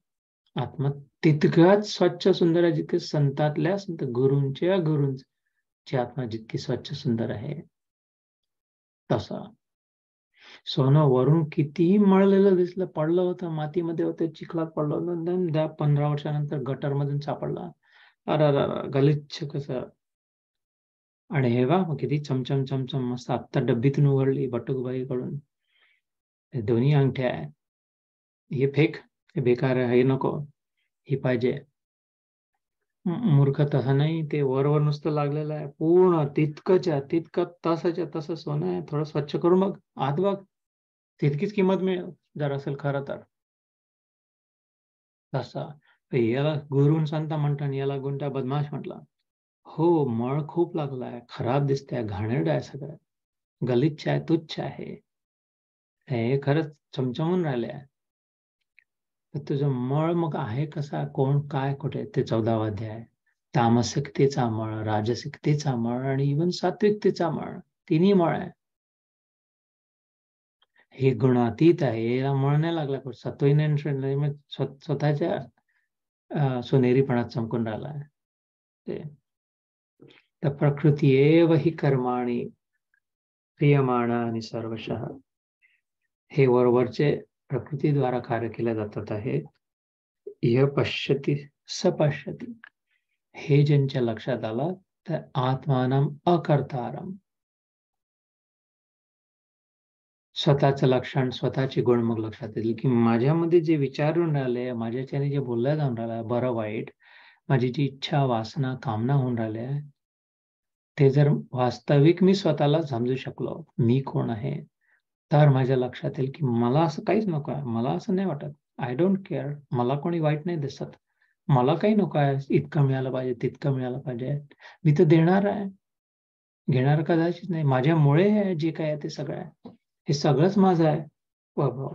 आत्मा तितकाच स्वच्छ सुंदर आहे जितके संतातल्या संत गुरूंच्या गुरूंची आत्मा जितकी स्वच्छ सुंदर आहे तसा। सोनं वरून कितीही मळलेलं दिसलं, पडलं होतं मातीमध्ये होतं, चिखलात पडलं होतं, 15 वर्षानंतर गटर मधून सापडला, अरे गलिच्छ कसं, आणि हे वा मग किती चमचम मस्त आत्ता डब्बीतून उघडली बटुकबाईकडून, हे दोन्ही अंगठ्या आहे, हे फेक, हे बेकार आहे, हे नको, हे पाहिजे, मूर्ख तसा नाही, ते वरवर नुसतं लागलेलं आहे, पूर्ण तितकं तसाच्या तसं सोनं आहे, थोडं स्वच्छ करून बघ, आत बघ, तितकीच किंमत मिळेल जर असेल खरं तर तसा। याला गुरुन संत म्हणतात, याला गुंडा बदमाश म्हटला हो, मळ खूप लागलाय, खराब दिसतंय, घाणेरडं आहे, सगळं गलिच्छ आहे, तुच्छ आहे, हे खरंच चमचमून राहिले आहे, तुझं मळ मग आहे कसा, कोण काय कुठे, ते 14वा अध्याय, तामसिकतेचा मळ, राजसिकतेचा मळ आणि इवन सात्विकतेचा मळ, तिन्ही मळ आहे, हे गुणातीत आहे, याला मळ नाही लागला, सत्वहीन स्वतःच्या सोनेरीपणात चमकून राहिला आहे ते। प्रकृती एव हि कर्माणी क्रियमाणानि सर्वशः, हे वरवरचे प्रकृति द्वारा कार्य केले जातात आहे, यह पश्यति सपश्यति, हे ज्यांच्या लक्षात आला तर आत्मानम अकर्तारम, स्वतःचं लक्षण स्वतःचे गुण मग लक्षात येईल की माझ्यामध्ये जे विचारून राहिले, माझ्याच्याने जे बोलल्या जाऊन राहिलं बरं वाईट, माझी जी इच्छा वासना कामना होऊन राहिल्या, ते जर वास्तविक मी स्वतःला समजू शकलो मी कोण आहे तर माझ्या लक्षात येईल की मला असं काहीच नको आहे, मला असं नाही वाटत, आय डोंट केअर, मला कोणी वाईट नाही दिसत, मला काही नको आहे, इतकं मिळालं पाहिजे तितकं मिळालं पाहिजे, मी तर देणार आहे, घेणार कदाचित नाही, माझ्यामुळे आहे जे काय आहे ते सगळं आहे, हे सगळंच माझं आहे वैभव,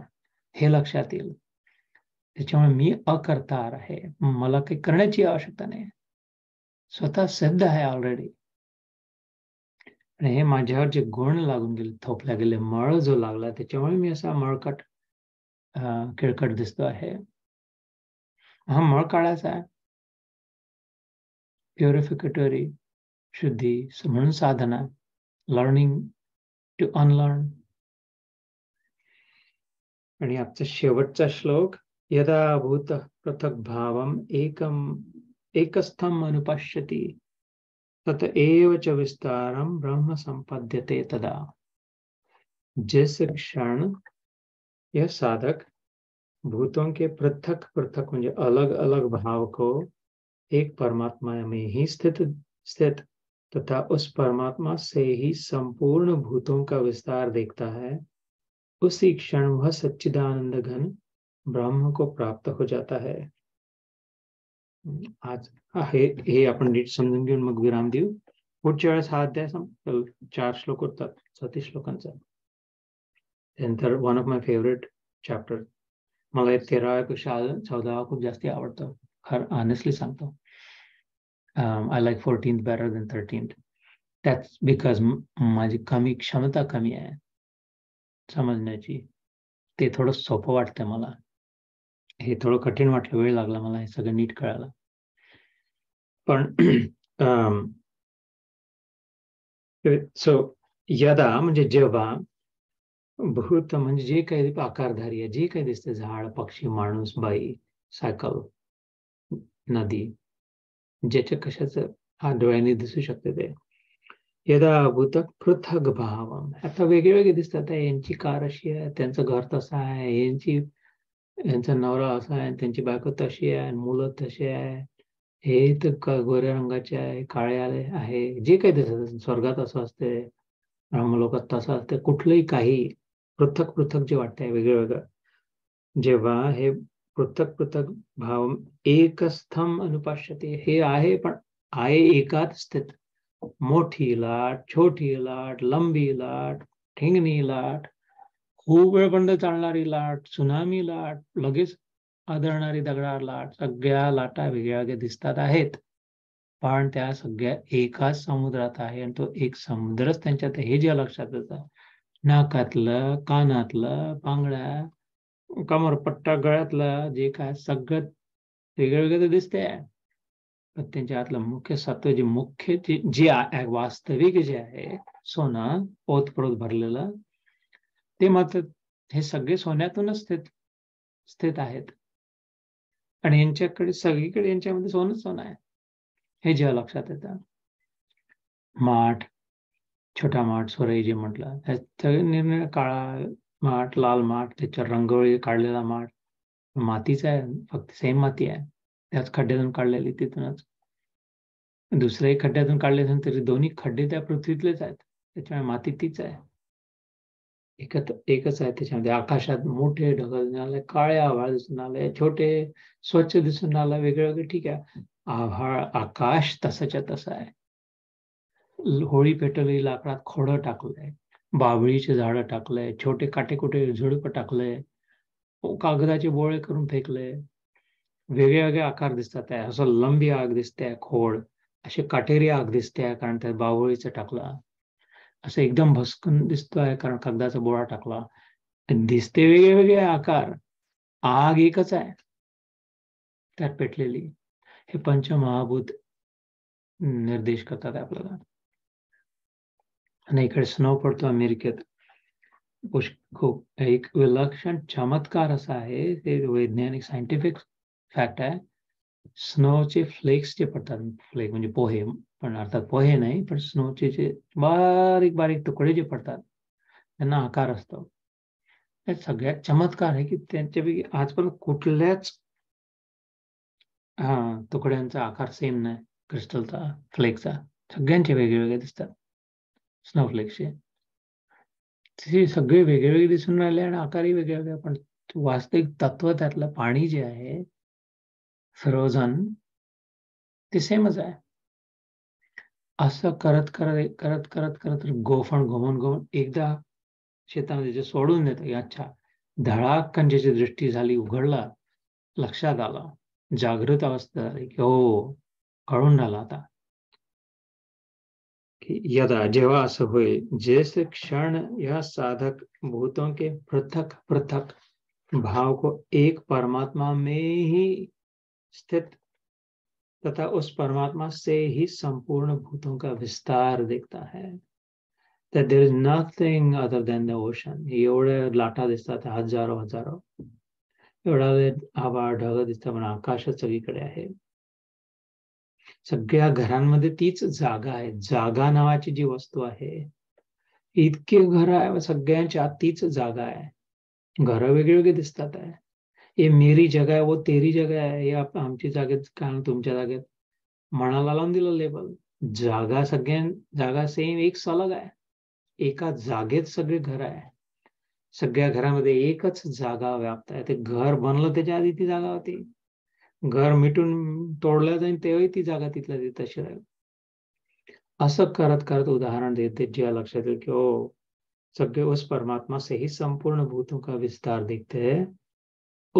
हे लक्षात येईल, त्याच्यामुळे मी अकर्तार आहे, मला काही करण्याची आवश्यकता नाही, स्वतः सिद्ध आहे ऑलरेडी, आणि हे माझ्यावर जे गुण लागून गेले थोपल्या गेले मळ जो लागला त्याच्यामुळे मी असा मळकट किळकट दिसतो आहे, हा मळ काढायचा आहे, प्युरिफिकेटरी शुद्धी म्हणून साधना, लर्निंग टू अनलर्न। आणि आजचा शेवटचा श्लोक, यदा भूत पृथक भावम एकस्थम अनुपश्यति तत एव च विस्तारम ब्रह्म संपद्यते तदा, जिस क्षण यह साधक भूतों के पृथक पृथक म्हणजे अलग अलग भाव को एक परमात्मा में ही स्थित तथा उस परमात्मा से ही संपूर्ण भूतों का विस्तार देखता है, उसी क्षण वह सच्चिदानंद घन ब्रह्म को प्राप्त हो जाता है। आज हे आपण नीट समजून घेऊन मग विराम देऊ। पुढच्या वेळेस हा अध्याय 4 श्लोक होतात, 37 श्लोकांचा। त्यानंतर one of my favourite chapter, मला 13 पेक्षा 14 खूप जास्त आवडतं, खर ऑनेस्टली सांगतो। I like 14th better than 13th. That's because माझी कमी क्षमता कमी आहे समजण्याची, ते थोडं सोपं वाटतं मला, हे थोडं कठीण वाटलं, वेळ लागला मला हे सगळं नीट कळायला। पण सो यदा म्हणजे जेव्हा, भूत म्हणजे जे काही आकारधारी आहे, जे काही दिसते, झाड, पक्षी, माणूस, बाई, सायकल, नदी, ज्याच्या कशाचं हा डोळ्यांनी दिसू शकते ते, यदा भूत पृथग भाव, आता वेगवेगळे दिसतात, यांची कार अशी आहे, त्यांचं घर तसं आहे, यांचा नवरा असा आहे, त्यांची बायको तशी आहे, मुलं तशी आहे, हे तर गोऱ्या रंगाचे आहे, काळे आले आहे, जे काही दिसत, स्वर्गात असं असते, ब्रह्मलोकात तसं असते, कुठलंही काही पृथक पृथक जे वाटतंय वेगळं वेगळं, जेव्हा हे पृथक पृथक भाव एकस्थम अनुपाश्यते, हे आहे पण आहे एकात स्थित, मोठी लाट, छोटी लाट, लंबी लाट, ठिंगणी लाट, खूप वेळपर्यंत चालणारी लाट, सुनामी लाट, लगेच आदळणारी दगडाळ लाट, सगळ्या लाटा वेगळ्या दिसतात आहेत, पण त्या सगळ्या एकाच समुद्रात आहे, आणि तो एक समुद्रच त्यांच्यात, हे जे लक्षात येतं। नाकातलं, कानातलं, पांगळ्या, कमरपट्टा, गळ्यातला, जे काय सगळं वेगळं वेगळं दिसते, पण त्यांच्या आतलं मुख्य सत्व जे मुख्य जे वास्तविक जे आहे, सोनं ओतप्रोत भरलेलं, ते मात्र हे सगळे सोन्यातूनच स्थित आहेत, आणि यांच्याकडे सगळीकडे यांच्यामध्ये सोनच सोनं आहे, हे जेव्हा लक्षात येतं। माठ, छोटा माठ, सोराई जे म्हटलं, हे सगळे निरनिळ, काळा माठ, लाल माठ, त्याच्यावर रंगोळी काढलेला माठ, मातीचा आहे, फक्त सेम माती आहे, त्याच खड्ड्यातून काढलेली, तिथूनच दुसऱ्याही खड्ड्यातून काढले तरी दोन्ही खड्डे त्या पृथ्वीतलेच आहेत, त्याच्यामुळे माती तीच आहे, एकच आहे। त्याच्यामध्ये आकाशात मोठे ढग दिसून आले, काळे आभाळ दिसून आले, छोटे स्वच्छ दिसून आले, वेगळे वेगळे, ठीक आहे, आभाळ आकाश तसाच्या तसा आहे, होळी पेटवलेली लाकडात खोडं टाकलंय, बाभळीचे झाडं टाकलंय, छोटे काटेकुटे झुडप टाकलंय, कागदाचे बोळे करून फेकले, वेगळे वेगळे आकार दिसतात आहे, असं लंबी आग दिसते, खोड असे काटेरी आग दिसते, कारण त्यात बाभळीचं टाकलं, असं एकदम भस्कून दिसतोय कारण कागदाचा बोळा टाकला, दिसते वेगळे वेगळे आकार, आग एकच आहे त्यात पेटलेली। हे पंचमहाभूत निर्देश करतात आपल्याला। आणि इकडे स्नो पडतो अमेरिकेत, खूप एक विलक्षण चमत्कार असा आहे, ते वैज्ञानिक सायंटिफिक फॅक्ट आहे, स्नोचे फ्लेक्स जे पडतात, फ्लेक म्हणजे पोहे, पण अर्थात पोहे नाही, पण स्नोचे जे बारीक बारीक तुकडे जे पडतात त्यांना आकार असतो। सगळ्यात चमत्कार आहे की त्यांच्यापैकी आजपर्यंत कुठल्याच तुकड्यांचा आकार सेम नाही, क्रिस्टलचा, फ्लेकचा, सगळ्यांचे वेगवेगळे दिसतात, स्नोफ्लेक्सचे सगळे वेगवेगळे दिसून राहिले आणि आकारही वेगवेगळे, पण वास्तविक तत्व त्यातलं पाणी जे आहे फ्रोझन ते सेमच आहे। असं करत करत करत करत करत गोफण घुमून घुमून एकदा शेतामध्ये जे सोडून देतं, अच्छा धडाक्कन ज्याची दृष्टी झाली, उघडला, लक्षात आला, जागृत अवस्था झाली की हो कळून आला आता। यदा जेव्हा असं होईल, जिस क्षण यह साधक भूतों के पृथक पृथक भाव को एक परमात्मा में ही स्थित तथा उस परमात्मा से ही संपूर्ण भूतों का विस्तार देखता है, that there is nothing other than the ocean, एवढे लाटा दिसतात, हजारो हजारो, एवढा आभाळ ढग दिसतात, पण आकाशच सगळीकडे आहे, सगळ्या घरांमध्ये तीच जागा आहे, जागा नावाची जी वस्तू आहे, इतके घर आहे, सगळ्यांच्या तीच जागा आहे, घर वेगवेगळे दिसतात आहे, हे मेरी जगा आहे, वो तेरी जगा आहे, हे आमची जागेत, कारण तुमच्या जागेत मनाला लावून दिलं लेबल, जागा सगळ्यां जागा सेम एक सलग आहे. एका जागेत सगळे घर आहे. सगळ्या घरामध्ये एकच जागा व्याप्त आहे. ते घर बनलं त्याच्या आधी ती जागा होती. घर मिटून तोडलं जाईल तेव्हाही ती जागा तिथल्या तिथे तशी राहील. असं करत करत उदाहरण देते ज्या लक्षात येईल कि ओ सगळे उस परमात्मा से ही संपूर्ण भूतों का विस्तार देखते हैं.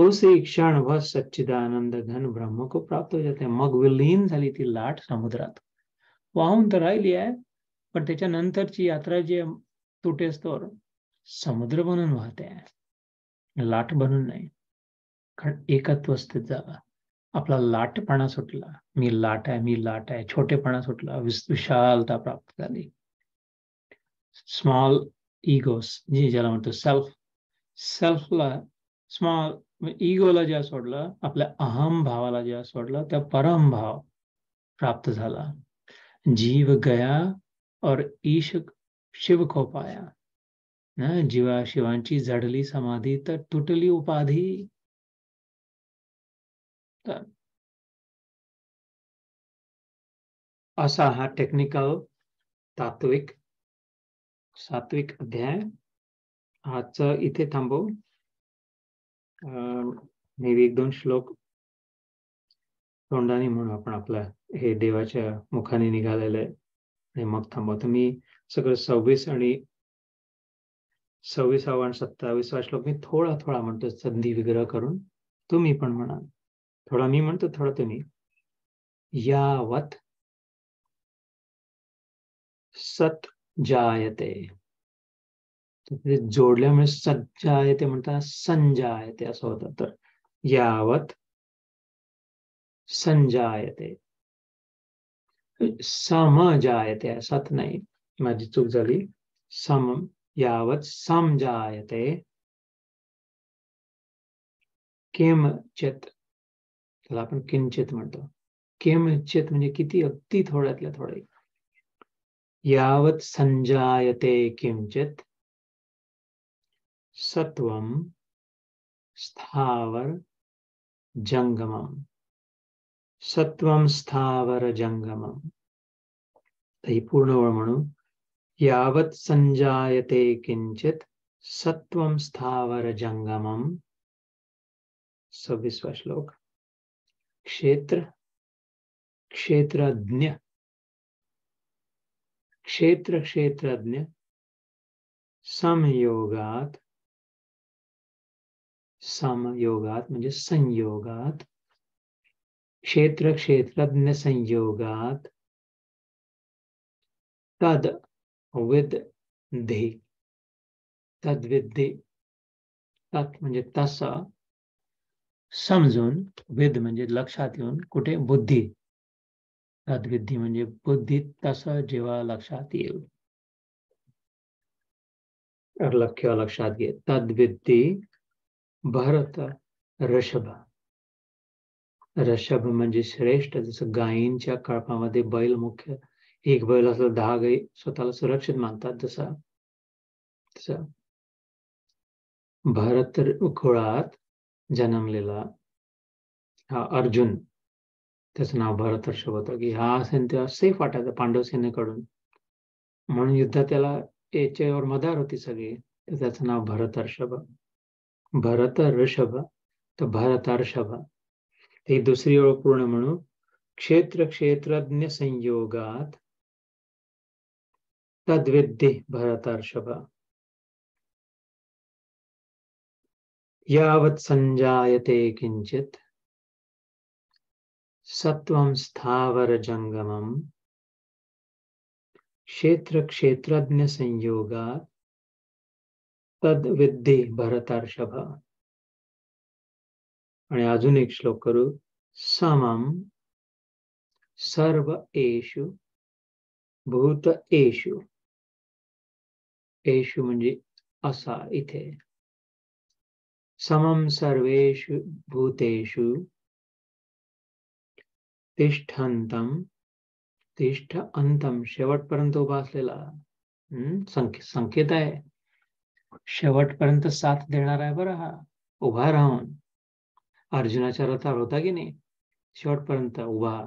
उसी क्षण वह सच्चिदानंद घन ब्रह्म को प्राप्त हो जाते हैं. मग विलीन झाली ती लाट समुद्रात. वाहून तर राहिली आहे पण त्याच्यानंतरची यात्रा जी तुटेस्तोवर समुद्र बनून वाहते आहे, लाट बनून नाही. कारण एकत्व स्थित जागा, आपला लाटपणा सुटला. मी लाट आहे, मी लाट आहे, छोटेपणा सुटला, विशालता प्राप्त झाली. स्मॉल इगोस जी ज्याला म्हणतो सेल्फ, सेल्फला स्मॉल इगोला ज्या सोडलं, आपल्या अहम भावाला ज्या सोडलं त्या परम भाव प्राप्त झाला. जीव गया और ईश शिव को पाया ना. जीवा शिवांची जडली समाधी तर तुटली उपाधी. असा हा टेक्निकल तात्विक सात्विक अध्याय आजचं इथे थांबव. मे बी एक दोन श्लोक तोंडाने म्हणून आपण आपला हे देवाच्या मुखाने निघालेलं आहे आणि मग थांबवतो. मी सगळं 26 आणि 26 आणि 27 श्लोक मी थोडा थोडा म्हणतो, संधी विग्रह करून तुम्ही पण म्हणा. थोडा मी म्हणतो, थोडा तुम्ही. यावत सत जायते, जोडल्यामुळे सज्जायते म्हणतात संजायते असं होतं. तर यावत संजायते, समजायते सत नाही, माझी चूक झाली. सम यावत समजायते किंचित, त्याला आपण किंचित म्हणतो. किंचित म्हणजे किती, अगदी थोड्यातल्या थोडे. यावत संजायते किंचित सत्वम स्थावर जंगमम. सत्वम स्थावर जंगमम ही पूर्ण ओळ म्हणून यावत संजायते किंचित सत्वम स्थावर जंगमम. 26वा श्लोक. क्षेत्र क्षेत्रज्ञ, क्षेत्र क्षेत्रज्ञ संयोगात. संयोगात म्हणजे संयोगात. क्षेत्र क्षेत्रज्ञ संयोगात तद विद्धि. तद विद्धि तत् म्हणजे तसा समजून, विद म्हणजे लक्षात येऊन. कुठे? बुद्धी. तद विद्धि म्हणजे बुद्धी तसा जेव्हा लक्षात येईल. लक्ष्य लक्षात घे. तद विद्धि भरत ऋषभ. ऋषभ म्हणजे श्रेष्ठ. जसं गायींच्या कळपामध्ये बैल मुख्य, एक बैल असला 10 गायी स्वतःला सुरक्षित मानतात, जसा तसा भरत कुळात जन्मलेला हा अर्जुन, त्याचं नाव भरत ऋषभ होतं. की हा असेल तेव्हा सेफ वाटायचा पांडव सेनेकडून, म्हणून युद्धात त्याला याच्यावर मदार होती सगळी, तर त्याचं नाव भरत ऋषभ. भरत ऋषभ तर भरत ऋषभ. ते दुसरी ओळ पूर्ण म्हणून क्षेत्र क्षेत्रज्ञ संयोगात तद्विद्धि भरतर्षभ. यावत संजायते किंचित सत्वम स्थावर जंगमम क्षेत्र क्षेत्रज्ञ संयोगात तद्विद्धि भरतर्षभ. आणि अजून एक श्लोक करू. समम सर्व एषु भूत एषु. एषु म्हणजे असा इथे. समम सर्वेषु भूतेषु तिष्ठन्तं. तिष्ठ अंतम शेवटपर्यंत उभा असलेला संकेत आहे. शेवटपर्यंत साथ देणार आहे बरं हा. उभा राहून अर्जुनाच्या रथावर होता की नाही, शेवटपर्यंत उभा.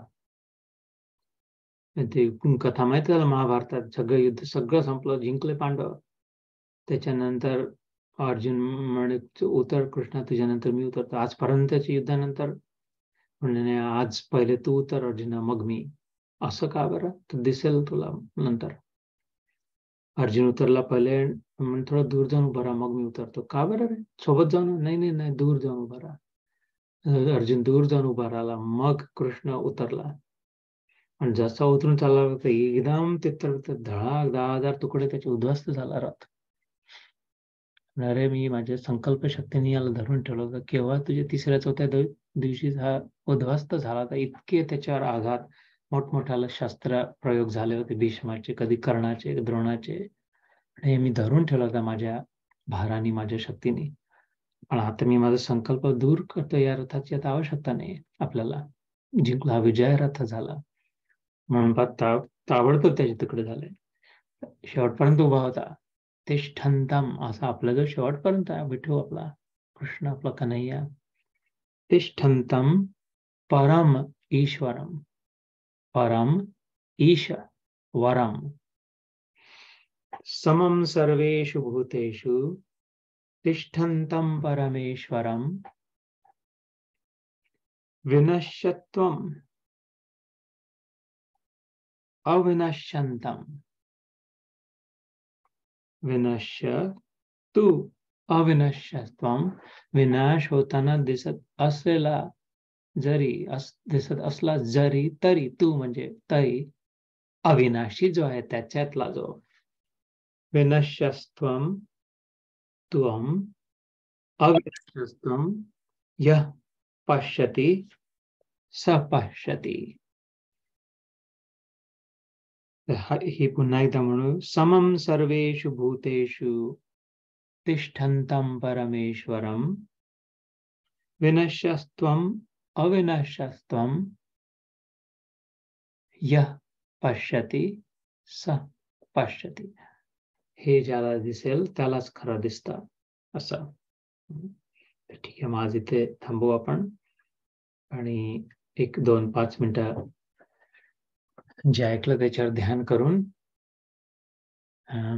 कथा माहिती झालं महाभारतात सगळं युद्ध सगळं संपलं जिंकले पांडव. त्याच्यानंतर अर्जुन म्हणे उतर कृष्णा तुझ्यानंतर मी उतरतो. आजपर्यंतच्या युद्धानंतर म्हणजे आज पहिले तू उतर अर्जुना मग मी, असं का बरं? तर दिसेल तुला नंतर. अर्जुन उतरला पहिले म्हणजे थोडं दूर जाऊन उभा राहा मग मी उतरतो. का बरं रे सोबत जाऊन? नाही नाही नाही दूर जाऊन उभा राहा. अर्जुन दूर जाऊन उभा राहिला मग कृष्ण उतरला. पण जसा उतरून चालला होता एकदम तिथं धडाक 10,000 तुकडे त्याचे उद्ध्वस्त झाला रथ. अरे मी माझ्या संकल्प शक्तीने याला धरून ठेवलं होतं, केव्हा तुझ्या 3-4 दिवशी हा उद्ध्वस्त झाला होता. इतके त्याच्यावर आघात मोठमोठाले शस्त्र प्रयोग झाले होते, भीष्माचे कधी कर्णाचे द्रोणाचे. हे मी धरून ठेवलं होतं माझ्या भाराने माझ्या शक्तीने. पण आता मी माझा संकल्प दूर करतो, या रथाची आता आवश्यकता नाही आपल्याला, जिंकला विजय रथ झाला म्हणून ताबडतोब त्याच्या तिकडे झाले. शेवटपर्यंत उभा होता तिष्ठन्तम् असा आपला जो शेवटपर्यंत विठू आपला कृष्ण आपला कन्हैया. तिष्ठन्तम् परम ईश्वरम परम ईश वरम समम सर्वेषु भूतेषु तिष्ठन्तम् परमेश्वरम विनश्यत्वम् अविनश्यन्तम् विनश्य तू अविनश्यत्वम् विनाश होताना दिसत असला जरी तरी तू म्हणजे तरी अविनाशी जो आहे त्याच्यातला जो विनश्यस्त्वम् त्वम् अविनश्यस्त्वम् यः पश्यति सः पश्यति. ही पुन्हा एकदा म्हणू समम सर्वेषु भूतेषु तिष्ठन्तम् परमेश्वरम् विनश्यस्त्वम् अविनश्यस्त्वम् यः पश्यति सः पश्यति. हे ज्याला दिसेल त्यालाच खरं दिसतं असं. ठीक आहे, आज इथे थांबू आपण आणि 1-2-5 मिनिटं जे ऐकलं त्याच्यावर ध्यान करून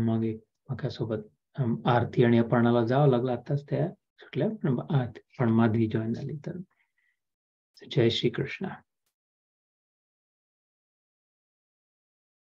मग एकमेकासोबत आरती आणि अपर्णाला जावं लागलं. आताच त्या सुटल्या पण माधवी जॉईन झाली. तर जय श्री कृष्णा.